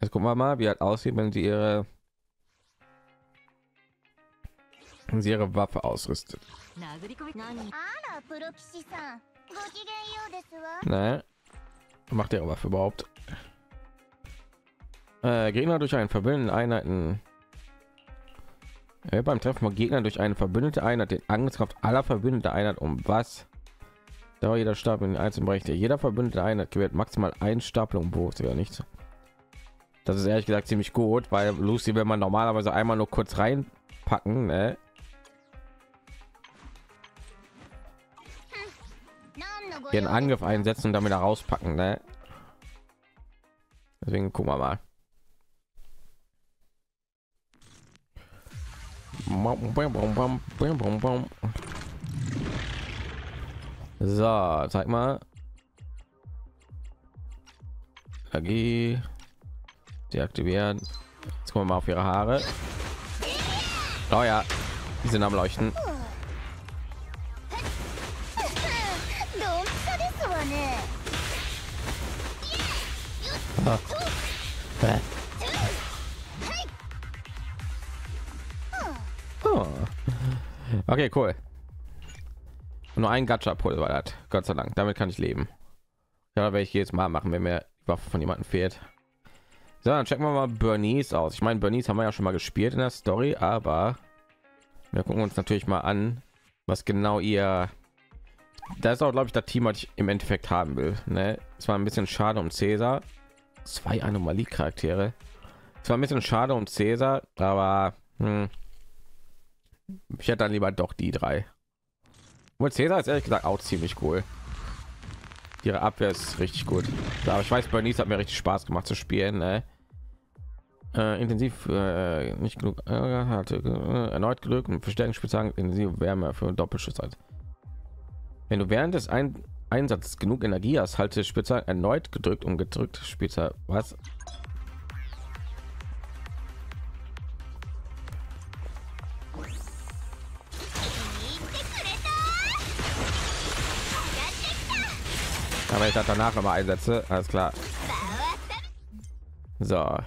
Jetzt gucken wir mal, wie halt aussieht, wenn sie ihre Waffe ausrüstet. Ne? Macht ihre Waffe überhaupt? Gegner durch einen verbündeten Einheiten. Beim Treffen von Gegnern durch eine verbündete Einheit den Angriffskraft aller verbündeten Einheit um was? Da jeder Stapel in den einzelnen Bereich der jeder verbündete Einheit gewährt maximal ein Stapelung Burst oder nicht. Das ist ehrlich gesagt ziemlich gut, weil Lucy, wenn man normalerweise einmal nur kurz reinpacken, ne? Den Angriff einsetzen und damit herauspacken, ne? Deswegen gucken wir mal. So, zeig mal. Energie deaktivieren. Jetzt kommen wir mal auf ihre Haare. Oh ja, die sind am Leuchten. Oh. Okay, cool. Nur ein Gacha-Pulver hat, Gott sei Dank, damit kann ich leben. Ja, werde ich jedes Mal machen, wenn mir die Waffe von jemandem fehlt. So, dann checken wir mal Burnice aus. Ich meine, Burnice haben wir ja schon mal gespielt in der Story, aber wir gucken uns natürlich mal an, was genau ihr. Da ist auch, glaube ich, das Team, was ich im Endeffekt haben will. Ne? Es war ein bisschen schade um Caesar. 2 Anomalie-Charaktere. Es war ein bisschen schade um Caesar, aber ich hätte dann lieber doch die 3. Wohl Caesar ist ehrlich gesagt auch ziemlich cool. Ihre Abwehr ist richtig gut. Aber ich weiß, Burnice hat mir richtig Spaß gemacht zu spielen. Ne? Intensiv, nicht genug, hatte erneut Glück und verstärken Spielzahlen intensive Wärme für einen Doppelschuss hat. Wenn du während des Einsatzes genug Energie hast, halte Spitze erneut gedrückt und gedrückt Spitze. Was? Aber ich das danach noch mal einsetze, alles klar. So,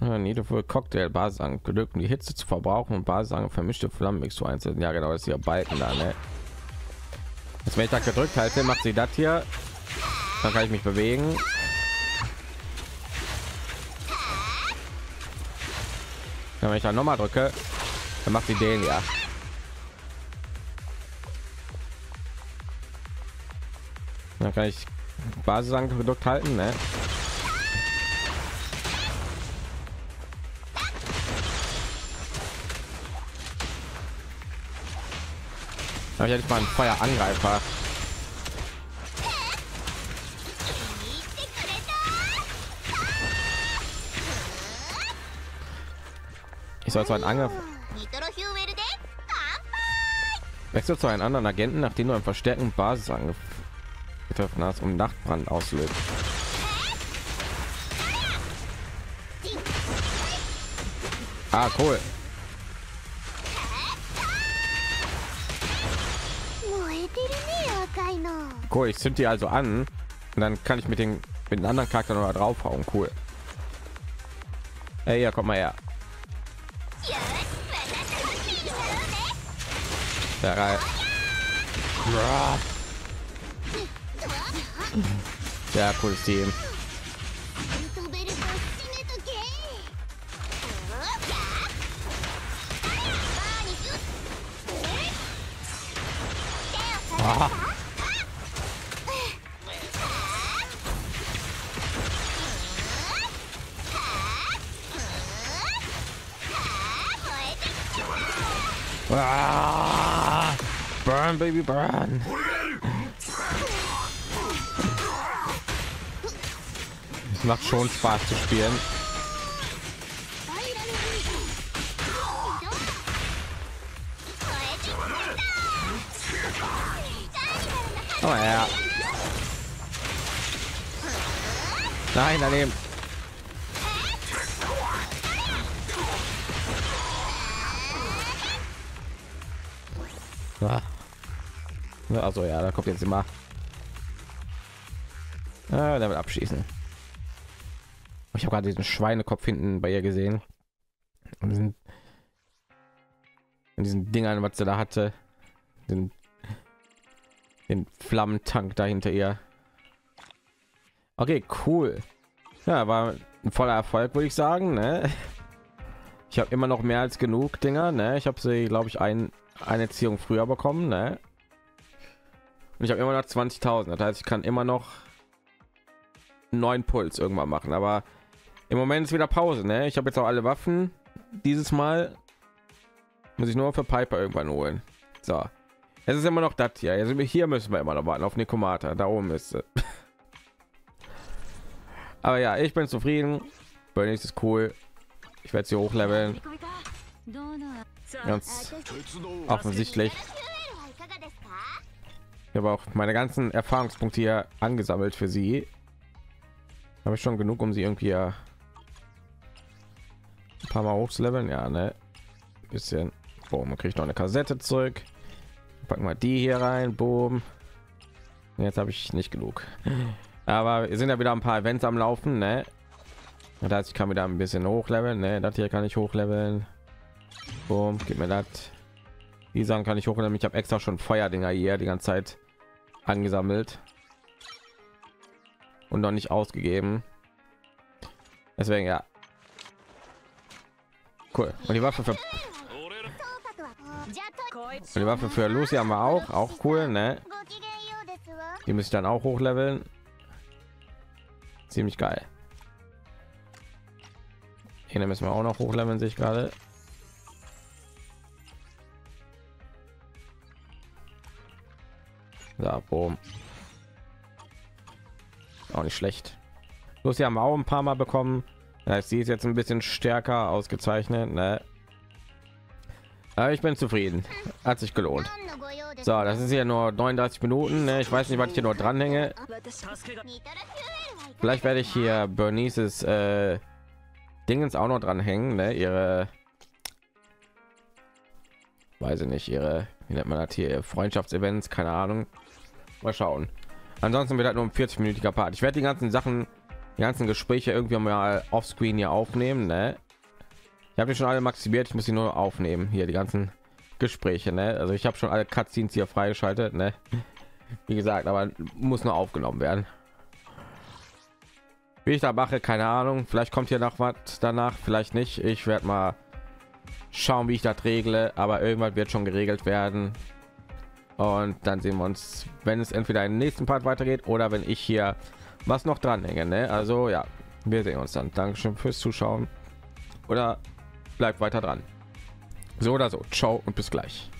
Nitro-Fueled Cocktail Basis angelegt, um die Hitze zu verbrauchen und Basis an vermischte Flammenmix zu einsetzen. Ja genau, ist hier Balken da, ne? Jetzt, wenn ich da gedrückt halte, macht sie das hier. Dann kann ich mich bewegen. Wenn ich dann noch mal drücke, dann macht sie den ja. Dann kann ich Basis an gedrückt halten, ne? Ich hätte mal einen Feuerangreifer. Ich soll zu einem Angriff wechsel zu einem anderen Agenten, nachdem du einen verstärkten Basisangriff getroffen hast, um Nachtbrand auszulösen. Ah, cool. Cool, ich zünd die also an und dann kann ich mit den anderen Charakter noch mal draufhauen. Cool. Ey, ja, komm mal her. Da rein. Ja, cooles Team. Ah. Ah. Burn, baby, burn. Es macht schon Spaß zu spielen. Oh ja. Nein, daneben. Ah. Also ja, da kommt jetzt immer. Ah, damit abschießen. Ich habe gerade diesen Schweinekopf hinten bei ihr gesehen. Und diesen Dingern, was sie da hatte, den Flammentank dahinter ihr. Okay, cool. Ja, war ein voller Erfolg, würde ich sagen, ne? Ich habe immer noch mehr als genug Dinger, ne? Ich habe sie, glaube ich, eine Ziehung früher bekommen, ne? Und ich habe immer noch 20.000. Das heißt, ich kann immer noch 9 Puls irgendwann machen. Aber im Moment ist wieder Pause, ne? Ich habe jetzt auch alle Waffen. Dieses Mal muss ich nur für Piper irgendwann holen. So. Es ist immer noch das hier. Also hier müssen wir immer noch warten auf Nekomata. Da oben ist sie. Aber ja, ich bin zufrieden. Burnice ist cool. Ich werde sie hochleveln. Ganz offensichtlich. Ich habe auch meine ganzen Erfahrungspunkte hier angesammelt für sie. Habe ich schon genug, um sie irgendwie ein paar Mal hochzuleveln. Ja, ne? Ein bisschen. Boah, man kriegt noch eine Kassette zurück. Packen wir die hier rein, boom. Jetzt habe ich nicht genug, aber wir sind ja wieder ein paar Events am Laufen, ne? Das heißt, ich kann wieder ein bisschen hochleveln, ne? Das hier kann ich hochleveln, boom, gib mir das. Die Sachen kann ich hochleveln. Ich habe extra schon Feuerdinger hier die ganze Zeit angesammelt und noch nicht ausgegeben, deswegen ja cool. Und die Waffe für Lucy haben wir auch cool, ne? Die müssen dann auch hochleveln. Ziemlich geil. Hier müssen wir auch noch hochleveln, sich gerade. Da, boom. Auch nicht schlecht. Lucy haben wir auch ein paar Mal bekommen. Das heißt, sie ist jetzt ein bisschen stärker ausgezeichnet, ne? Aber ich bin zufrieden, hat sich gelohnt. So, das ist ja nur 39 Minuten, ne? Ich weiß nicht, was ich hier nur dranhänge. Vielleicht werde ich hier Burnices Dingens auch noch dranhängen, ne? Ihre, weiß ich nicht, ihre, wie nennt man das hier, Freundschaftsevents, keine Ahnung, mal schauen. Ansonsten wird halt nur ein 40-minütiger Part. Ich werde die ganzen Sachen, die ganzen Gespräche irgendwie mal offscreen hier aufnehmen, ne? Ich habe die schon alle maximiert, ich muss sie nur aufnehmen hier, die ganzen Gespräche, ne? Also ich habe schon alle Cutscenes hier freigeschaltet, ne? Wie gesagt, aber muss nur aufgenommen werden. Wie ich da mache, keine Ahnung. Vielleicht kommt hier noch was danach, vielleicht nicht. Ich werde mal schauen, wie ich das regle, aber irgendwann wird schon geregelt werden. Und dann sehen wir uns, wenn es entweder im nächsten Part weitergeht oder wenn ich hier was noch dran hänge, ne? Also ja, wir sehen uns dann. Dankeschön fürs Zuschauen oder bleibt weiter dran. So oder so, ciao und bis gleich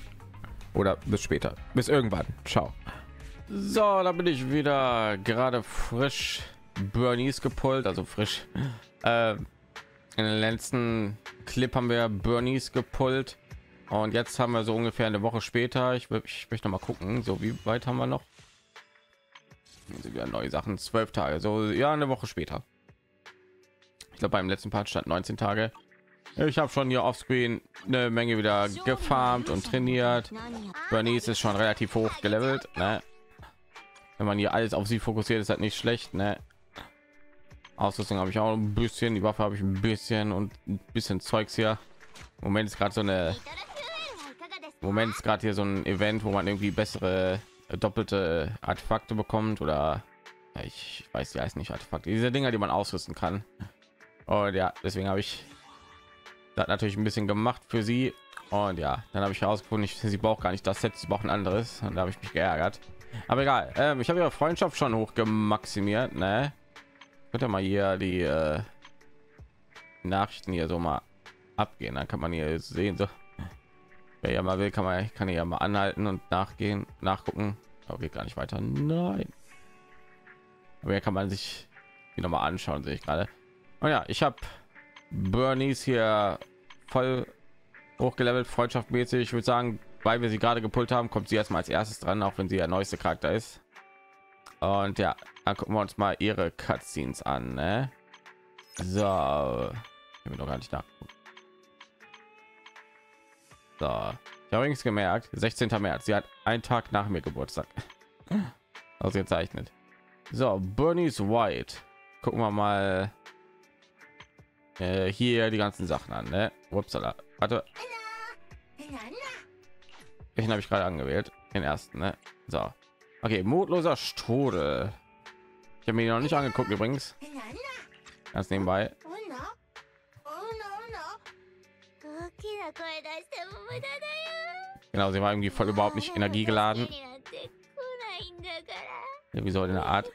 oder bis später, bis irgendwann, ciao. So, da bin ich wieder, gerade frisch Burnice gepult, also frisch. In den letzten Clip haben wir Burnice gepult und jetzt haben wir so ungefähr eine Woche später. Ich möchte noch mal gucken, so wie weit haben wir noch? Also wieder neue Sachen, 12 Tage, so ja, eine Woche später. Ich glaube, beim letzten Part stand 19 Tage. Ich habe schon hier offscreen eine Menge wieder gefarmt und trainiert. Burnice ist schon relativ hoch gelevelt, ne? Wenn man hier alles auf sie fokussiert, ist halt nicht schlecht, ne? Ausrüstung habe ich auch ein bisschen, die Waffe habe ich ein bisschen und ein bisschen Zeugs hier. Im Moment ist gerade so eine, ein Event, wo man irgendwie bessere doppelte Artefakte bekommt oder ich weiß die heißt nicht Artefakte, diese Dinger, die man ausrüsten kann. Und ja, deswegen habe ich das natürlich ein bisschen gemacht für sie. Und ja, dann habe ich herausgefunden, sie braucht gar nicht das Set, sie braucht ein anderes. Und da habe ich mich geärgert. Aber egal, ich habe ihre Freundschaft schon hoch gemaximiert, ne? Könnt ihr mal hier die Nachrichten hier so mal abgehen, dann kann man hier sehen, so wer ja mal will, kann man ja mal anhalten und nachgucken. Aber geht gar nicht weiter, nein, aber hier kann man sich die noch mal anschauen, sehe ich gerade. Und ja, ich habe Burnice hier voll hochgelevelt, freundschaftmäßig. Ich würde sagen, weil wir sie gerade gepult haben, kommt sie erstmal als erstes dran, auch wenn sie der neueste Charakter ist. Und ja, dann gucken wir uns mal ihre Cutscenes an, ne? So, ich noch gar nicht nachgucken. So, ich habe übrigens gemerkt, 16. März, sie hat einen Tag nach mir Geburtstag. Ausgezeichnet. So, Burnice White. Gucken wir mal hier die ganzen Sachen an, ne? Upsala. Warte. Den habe ich gerade angewählt, den ersten, ne? So. Okay, mutloser Strudel. Ich habe mir noch nicht angeguckt übrigens. Ganz nebenbei. Genau, sie war irgendwie voll überhaupt nicht energiegeladen. Wie soll denn eine Art?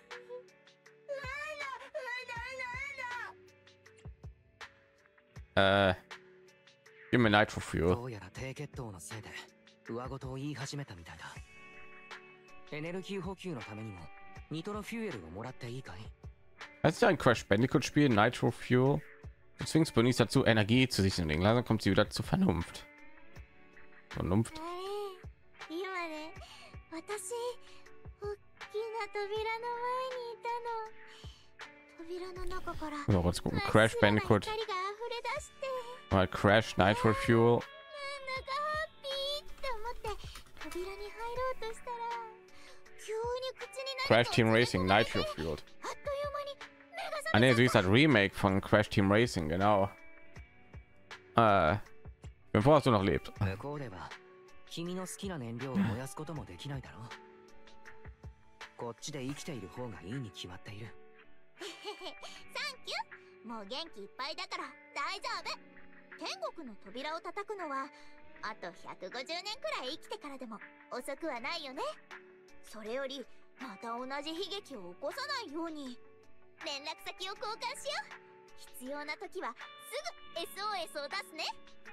Gib mir Nitro-Fueled. Als ich ein Crash Bandicoot Spiel Nitro-Fueled zwingt Burnice dazu, Energie zu sich zu nehmen. Langsam kommt sie wieder zu Vernunft. Vernunft. So, jetzt gucken. Crash Bandicoot. Mal Crash Nitro-Fueled. Crash Team Racing Nitro-Fueled. Ah, ne, sie ist halt Remake von Crash Team Racing, genau. Bevor es du noch lebt.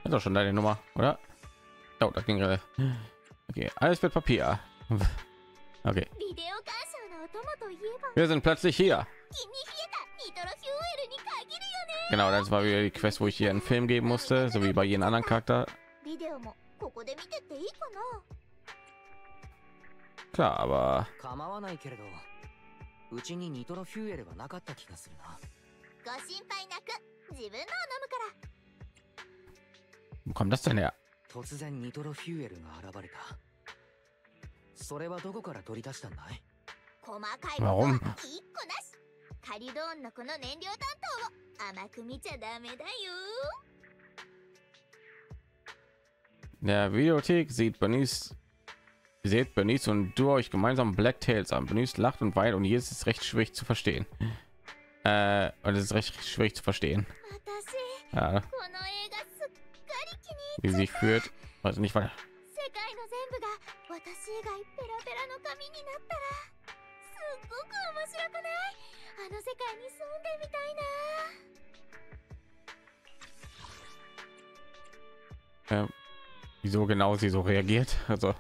Hat doch schon deine Nummer, oder? Oh, das ging gerade. Okay, alles mit Papier. Okay. Wir sind plötzlich hier. Genau, das war wieder die Quest, wo ich hier einen Film geben musste, so wie bei jedem anderen Charakter. Klar, aber... Wo kommt das denn her? Warum? In der Videothek seht Burnice und du euch gemeinsam Black Tails an. Burnice lacht und weint und hier ist es recht schwierig zu verstehen. Ja. Wie sie sich führt, weiß nicht weiter. Wieso genau sie so reagiert, also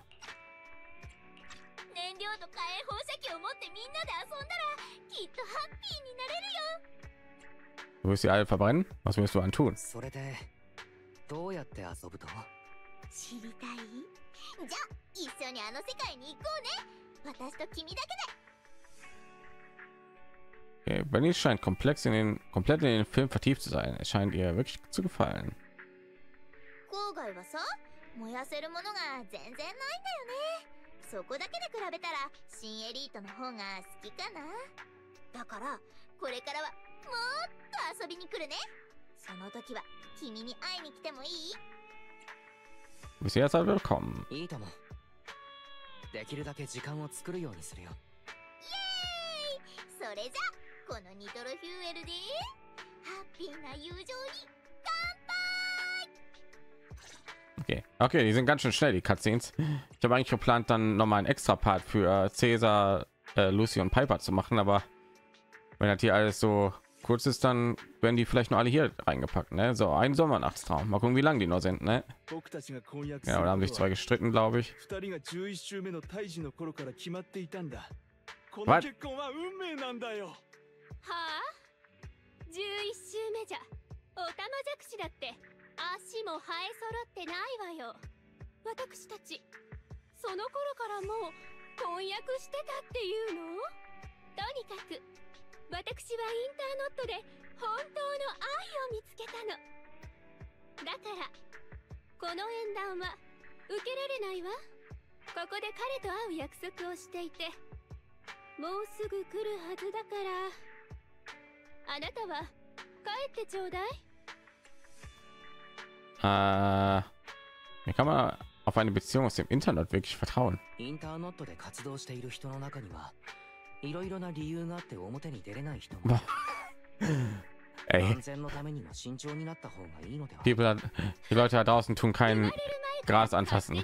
du wirst sie alle verbrennen. Was willst du an tun? Okay, Burnice scheint komplett in den Film vertieft zu sein. Es scheint ihr wirklich zu gefallen. Bisher seid willkommen. Okay, die sind ganz schön schnell, die Cutscenes. Ich habe eigentlich geplant, dann noch mal ein extra Part für Caesar, Lucy und Piper zu machen, aber wenn das hier alles so kurz ist, dann werden die vielleicht noch alle hier reingepackt, ne? So ein Sommernachtstraum. Mal gucken, wie lange die noch sind, ne? Ja, da haben sich zwei gestritten, glaube ich. Was? Wie kann man auf eine Beziehung aus dem Internet wirklich vertrauen? Ey. Die Leute da draußen tun kein Gras anfassen.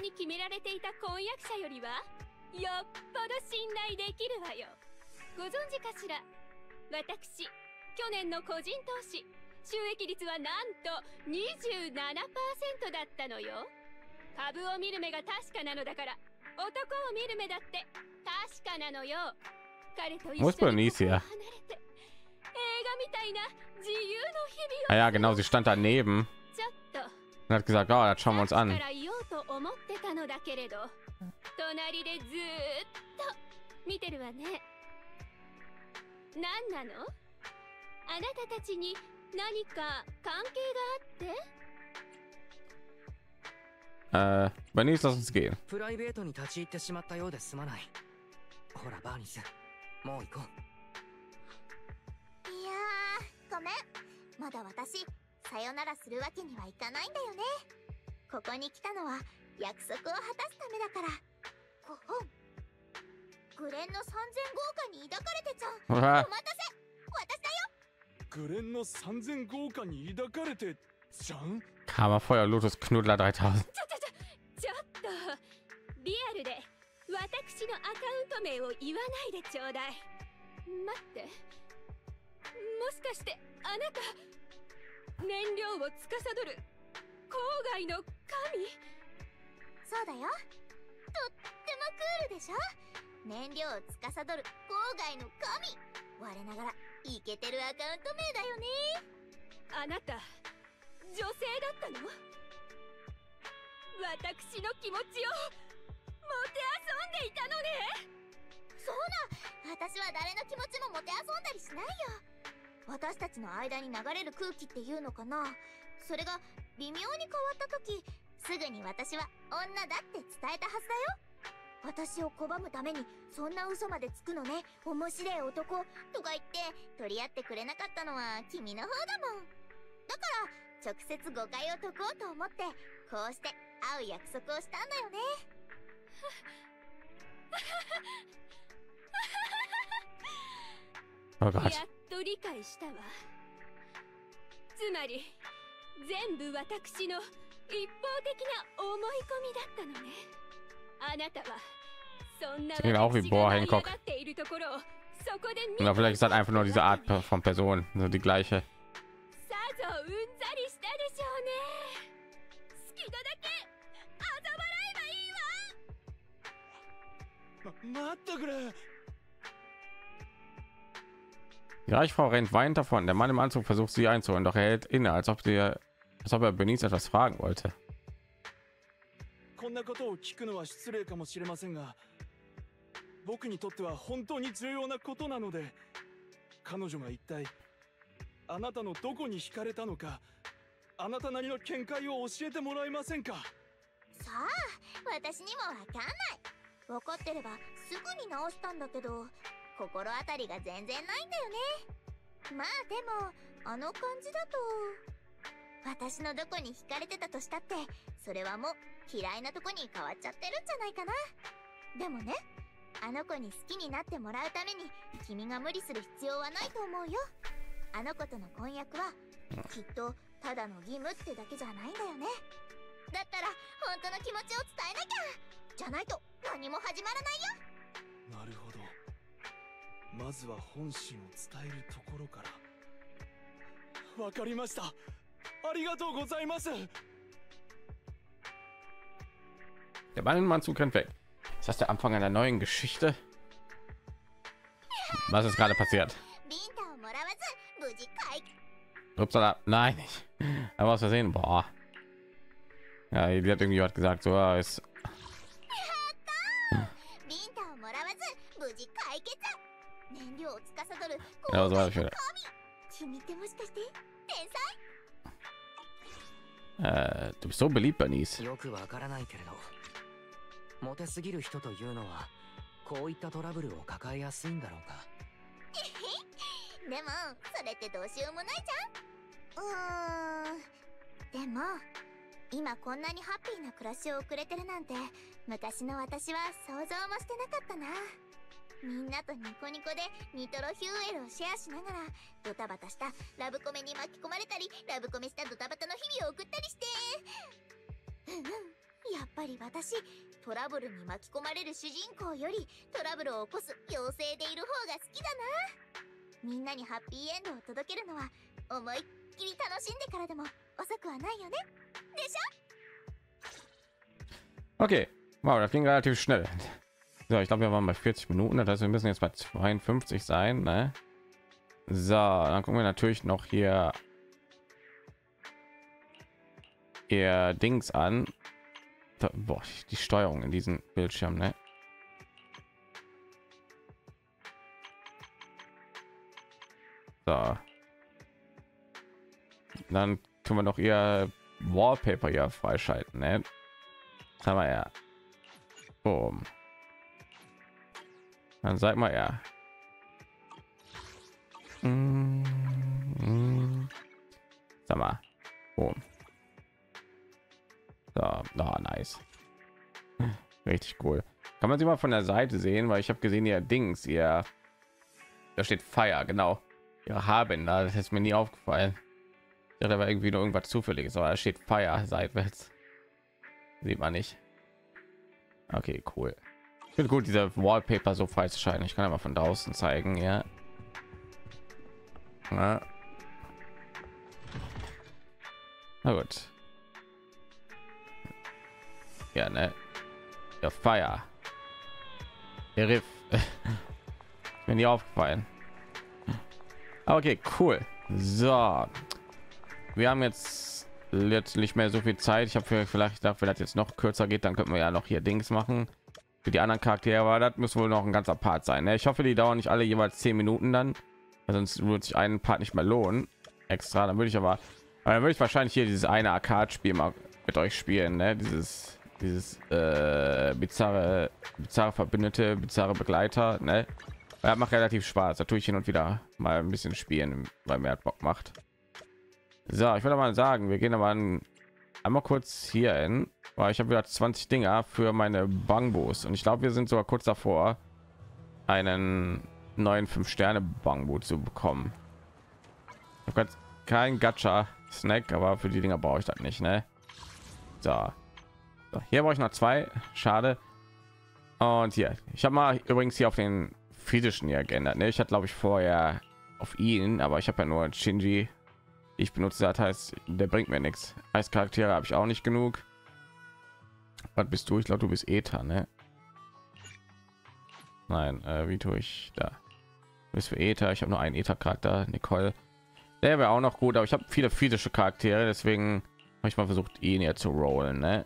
Wo ist Burnice hier? Ah ja, genau, sie stand daneben und hat gesagt, oh, das schauen wir uns an. Burnice, lass uns gehen. Kammerfeuer Lotus Knuddler 3000. 私を拒むためにそんな嘘までつくのね。面白い男とか言って取り合ってくれなかったのは君の方だもん。だから直接誤解を解こうと思ってこうして会う約束をしたんだよね。やっと理解したわ。つまり全部私の一方的な思い込みだったのね。あなたはそんな私が嫌がっているところをそこで見た。 Vielleicht ist das einfach nur diese Art von Person, so die gleiche. さぞうんざりしたでしょうね。好きなだけあざ笑えばいいわ。待ってくれ。Die Reichsfrau rennt weinend davon. Der Mann im Anzug versucht sie einzuholen, doch er hält inne, als ob er Burnice etwas fragen wollte. Der Mann zu kennt weg. Ist das der Anfang einer neuen Geschichte? Was ist gerade passiert? Upsala, nein, nicht. Aber aus Versehen, boah. Ja, die hat irgendwie gesagt, so ist. Ja, so habe ich wieder. Du bist so beliebt, Burnice. Okay, wow, das ging relativ schnell. So, ich glaube, wir waren bei 40 Minuten, das heißt, wir müssen jetzt bei 52 sein, ne? So, dann gucken wir natürlich noch hier ihr Dings an. Da, boah, die Steuerung in diesem Bildschirm, ne? So. Dann können wir noch ihr Wallpaper hier freischalten, ne? Das haben wir ja. Boom. Dann sag mal ja. Sag mal. Oh. So, oh, nice. Richtig cool. Kann man sie mal von der Seite sehen, weil ich habe gesehen, ihr Dings, ihr da steht Fire, genau. Ihre Haarbänder, das ist mir nie aufgefallen. Ja, da war irgendwie nur irgendwas Zufälliges, aber da steht Fire seitwärts. Sieht man nicht. Okay, cool. Finde gut, diese Wallpaper so frei zu scheinen. Ich kann aber von draußen zeigen, ja. Na, na gut. Ja, ne? Der Feier. Der Riff. Mir nie aufgefallen. Okay, cool. So. Wir haben jetzt nicht mehr so viel Zeit. Ich habe vielleicht dafür, dass jetzt noch kürzer geht, dann könnten wir ja noch hier Dings machen. Für die anderen Charaktere war das muss wohl noch ein ganzer Part sein, ne? Ich hoffe, die dauern nicht alle jeweils 10 Minuten dann, sonst würde sich einen Part nicht mehr lohnen extra. Dann würde ich wahrscheinlich hier dieses eine Arcade-Spiel mal mit euch spielen, ne? Dieses dieses bizarre Verbündete, bizarre Begleiter, ne? Er macht relativ Spaß, natürlich hin und wieder mal ein bisschen spielen, weil mir hat Bock macht. So, ich würde mal sagen, wir gehen aber einmal kurz hier hin, weil ich habe wieder 20 Dinger für meine Bambus und ich glaube, wir sind sogar kurz davor, einen neuen 5-Sterne-Bambu zu bekommen. Ich habe kein Gacha-Snack, aber für die Dinger brauche ich das nicht, ne? So. So, hier brauche ich noch 2, schade. Und hier, ich habe mal übrigens hier auf den physischen hier geändert, ne? Ich hatte, glaube ich, vorher auf ihn, aber ich habe ja nur Shinji. Ich benutze das, heißt, der bringt mir nichts. Als Charaktere habe ich auch nicht genug. Was bist du? Ich glaube, du bist Ether, ne? Nein, wie tue ich da? Bist für Ether? Ich habe nur einen Ether-Charakter, Nicole. Der wäre auch noch gut, aber ich habe viele physische Charaktere, deswegen habe ich mal versucht, ihn hier zu rollen, ne?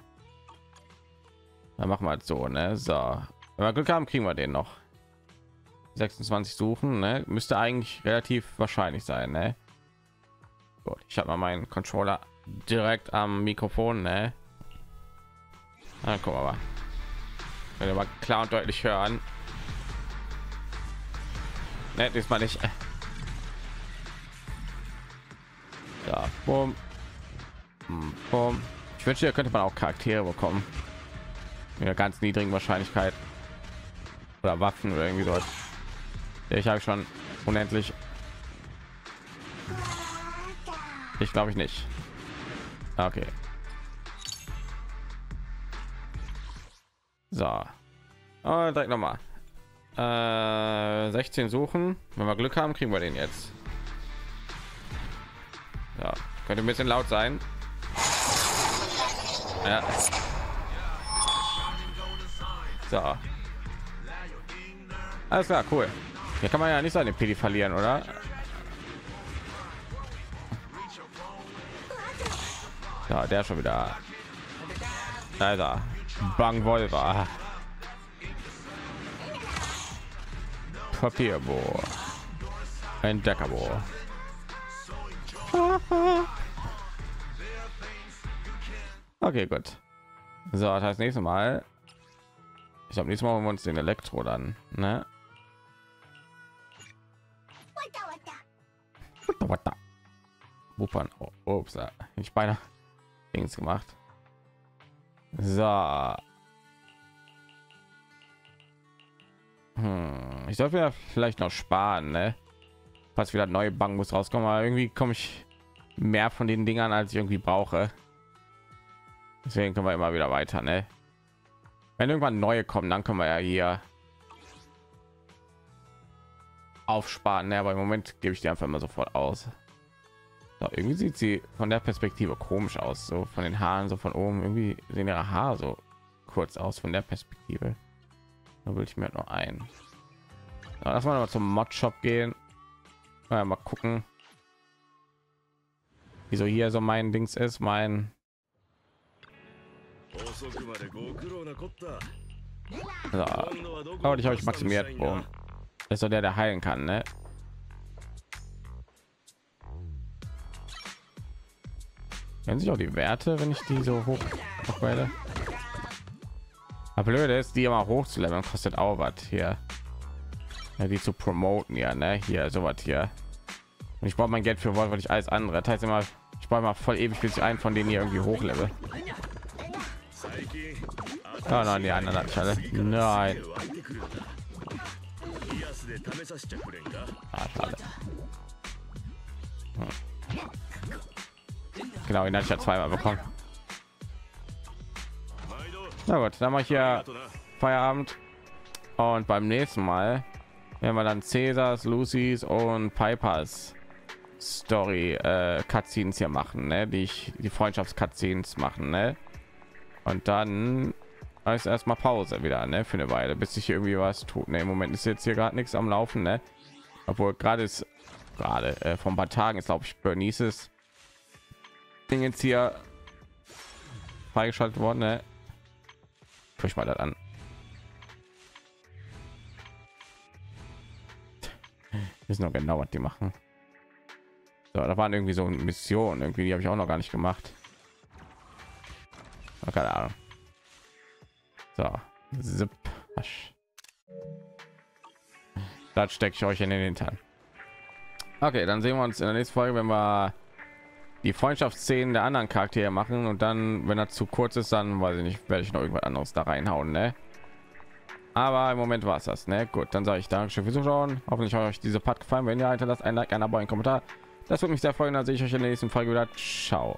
Dann machen wir halt so, ne? So, wenn wir Glück haben, kriegen wir den noch. 26 suchen, ne? Müsste eigentlich relativ wahrscheinlich sein, ne? Gut, ich habe mal meinen Controller direkt am Mikrofon, ne? Dann gucken wir mal. Wenn wir mal klar und deutlich hören. Ne, diesmal nicht. Ja, boom. Boom. Ich wünsche, da könnte man auch Charaktere bekommen. Mit einer ganz niedrigen Wahrscheinlichkeit. Oder Waffen oder irgendwie so. Ich habe schon unendlich. Ich glaube ich nicht. Okay. So. Und direkt nochmal. 16 suchen. Wenn wir Glück haben, kriegen wir den jetzt. Ja. Könnte ein bisschen laut sein. Ja. So. Alles klar, cool. Hier kann man ja nicht seine PD verlieren, oder? Ja, der schon wieder. Alter. Bang Volver. Papierbohr. Entdeckerbohr. Okay, gut. So, das heißt, nächstes Mal. Ich habe nächstes Mal holen wir uns den Elektro dann, ne? Wuppan. Oh, ups, ich beinahe Dings gemacht. So. Ich sollte ja vielleicht noch sparen, ne? Falls wieder neue Bank muss rauskommen, aber irgendwie komme ich mehr von den Dingern, als ich irgendwie brauche. Deswegen können wir immer wieder weiter, ne? Wenn irgendwann neue kommen, dann können wir ja hier aufsparen, ne? Aber im Moment gebe ich die einfach immer sofort aus. So, irgendwie sieht sie von der Perspektive komisch aus, so von den Haaren, so von oben. Irgendwie sehen ihre Haare so kurz aus von der Perspektive. Da will ich mir noch ein. So, lass mal zum Mod Shop gehen. Ja, mal gucken, wieso hier so mein Dings ist, mein. So. Oh, ich habe ich maximiert. Boom. Das ist doch der heilen kann, ne? Wenn sich auch die Werte, wenn ich die so hoch werde. Aber blöd ist, die immer hoch zu leveln kostet auch was hier. Ja, die zu promoten, ja, ne? Hier so was hier. Und ich brauche mein Geld für wollte ich alles andere. Das heißt immer, ich brauche mal voll ewig bis ich einen von denen hier irgendwie hochlevel. Oh nein, die anderen alle. Nein. Ah, schade. Genau, ihn hatte ich ja zweimal bekommen. Na gut, dann mache ich ja Feierabend und beim nächsten Mal werden wir dann Caesars, Lucys und Pipers Story Cutscenes hier machen, ne? Die Freundschafts-Cutscenes machen, ne? Und dann ist erstmal Pause wieder, ne? Für eine Weile, bis sich irgendwie was tut. Ne? Im Moment ist jetzt hier gerade nichts am Laufen, ne? Obwohl gerade ist gerade vor ein paar Tagen ist, glaube ich, Burnices Ding jetzt hier freigeschaltet worden, ne? Ich mal das an. Wissen noch genau, was die machen. So, da waren irgendwie so Missionen, irgendwie die habe ich auch noch gar nicht gemacht. Keine Ahnung. So, zip. Das stecke ich euch in den Hintern. Okay, dann sehen wir uns in der nächsten Folge, wenn wir die Freundschaftsszenen der anderen Charaktere machen, und dann, wenn er zu kurz ist, dann weiß ich nicht, werde ich noch irgendwas anderes da reinhauen, ne? Aber im Moment war es das, ne? Gut, dann sage ich Dankeschön fürs Zuschauen. Hoffentlich hat euch diese Part gefallen. Wenn ja, hinterlasst ein Like, ein Abo, einen Kommentar. Das würde mich sehr freuen. Dann sehe ich euch in der nächsten Folge wieder. Ciao.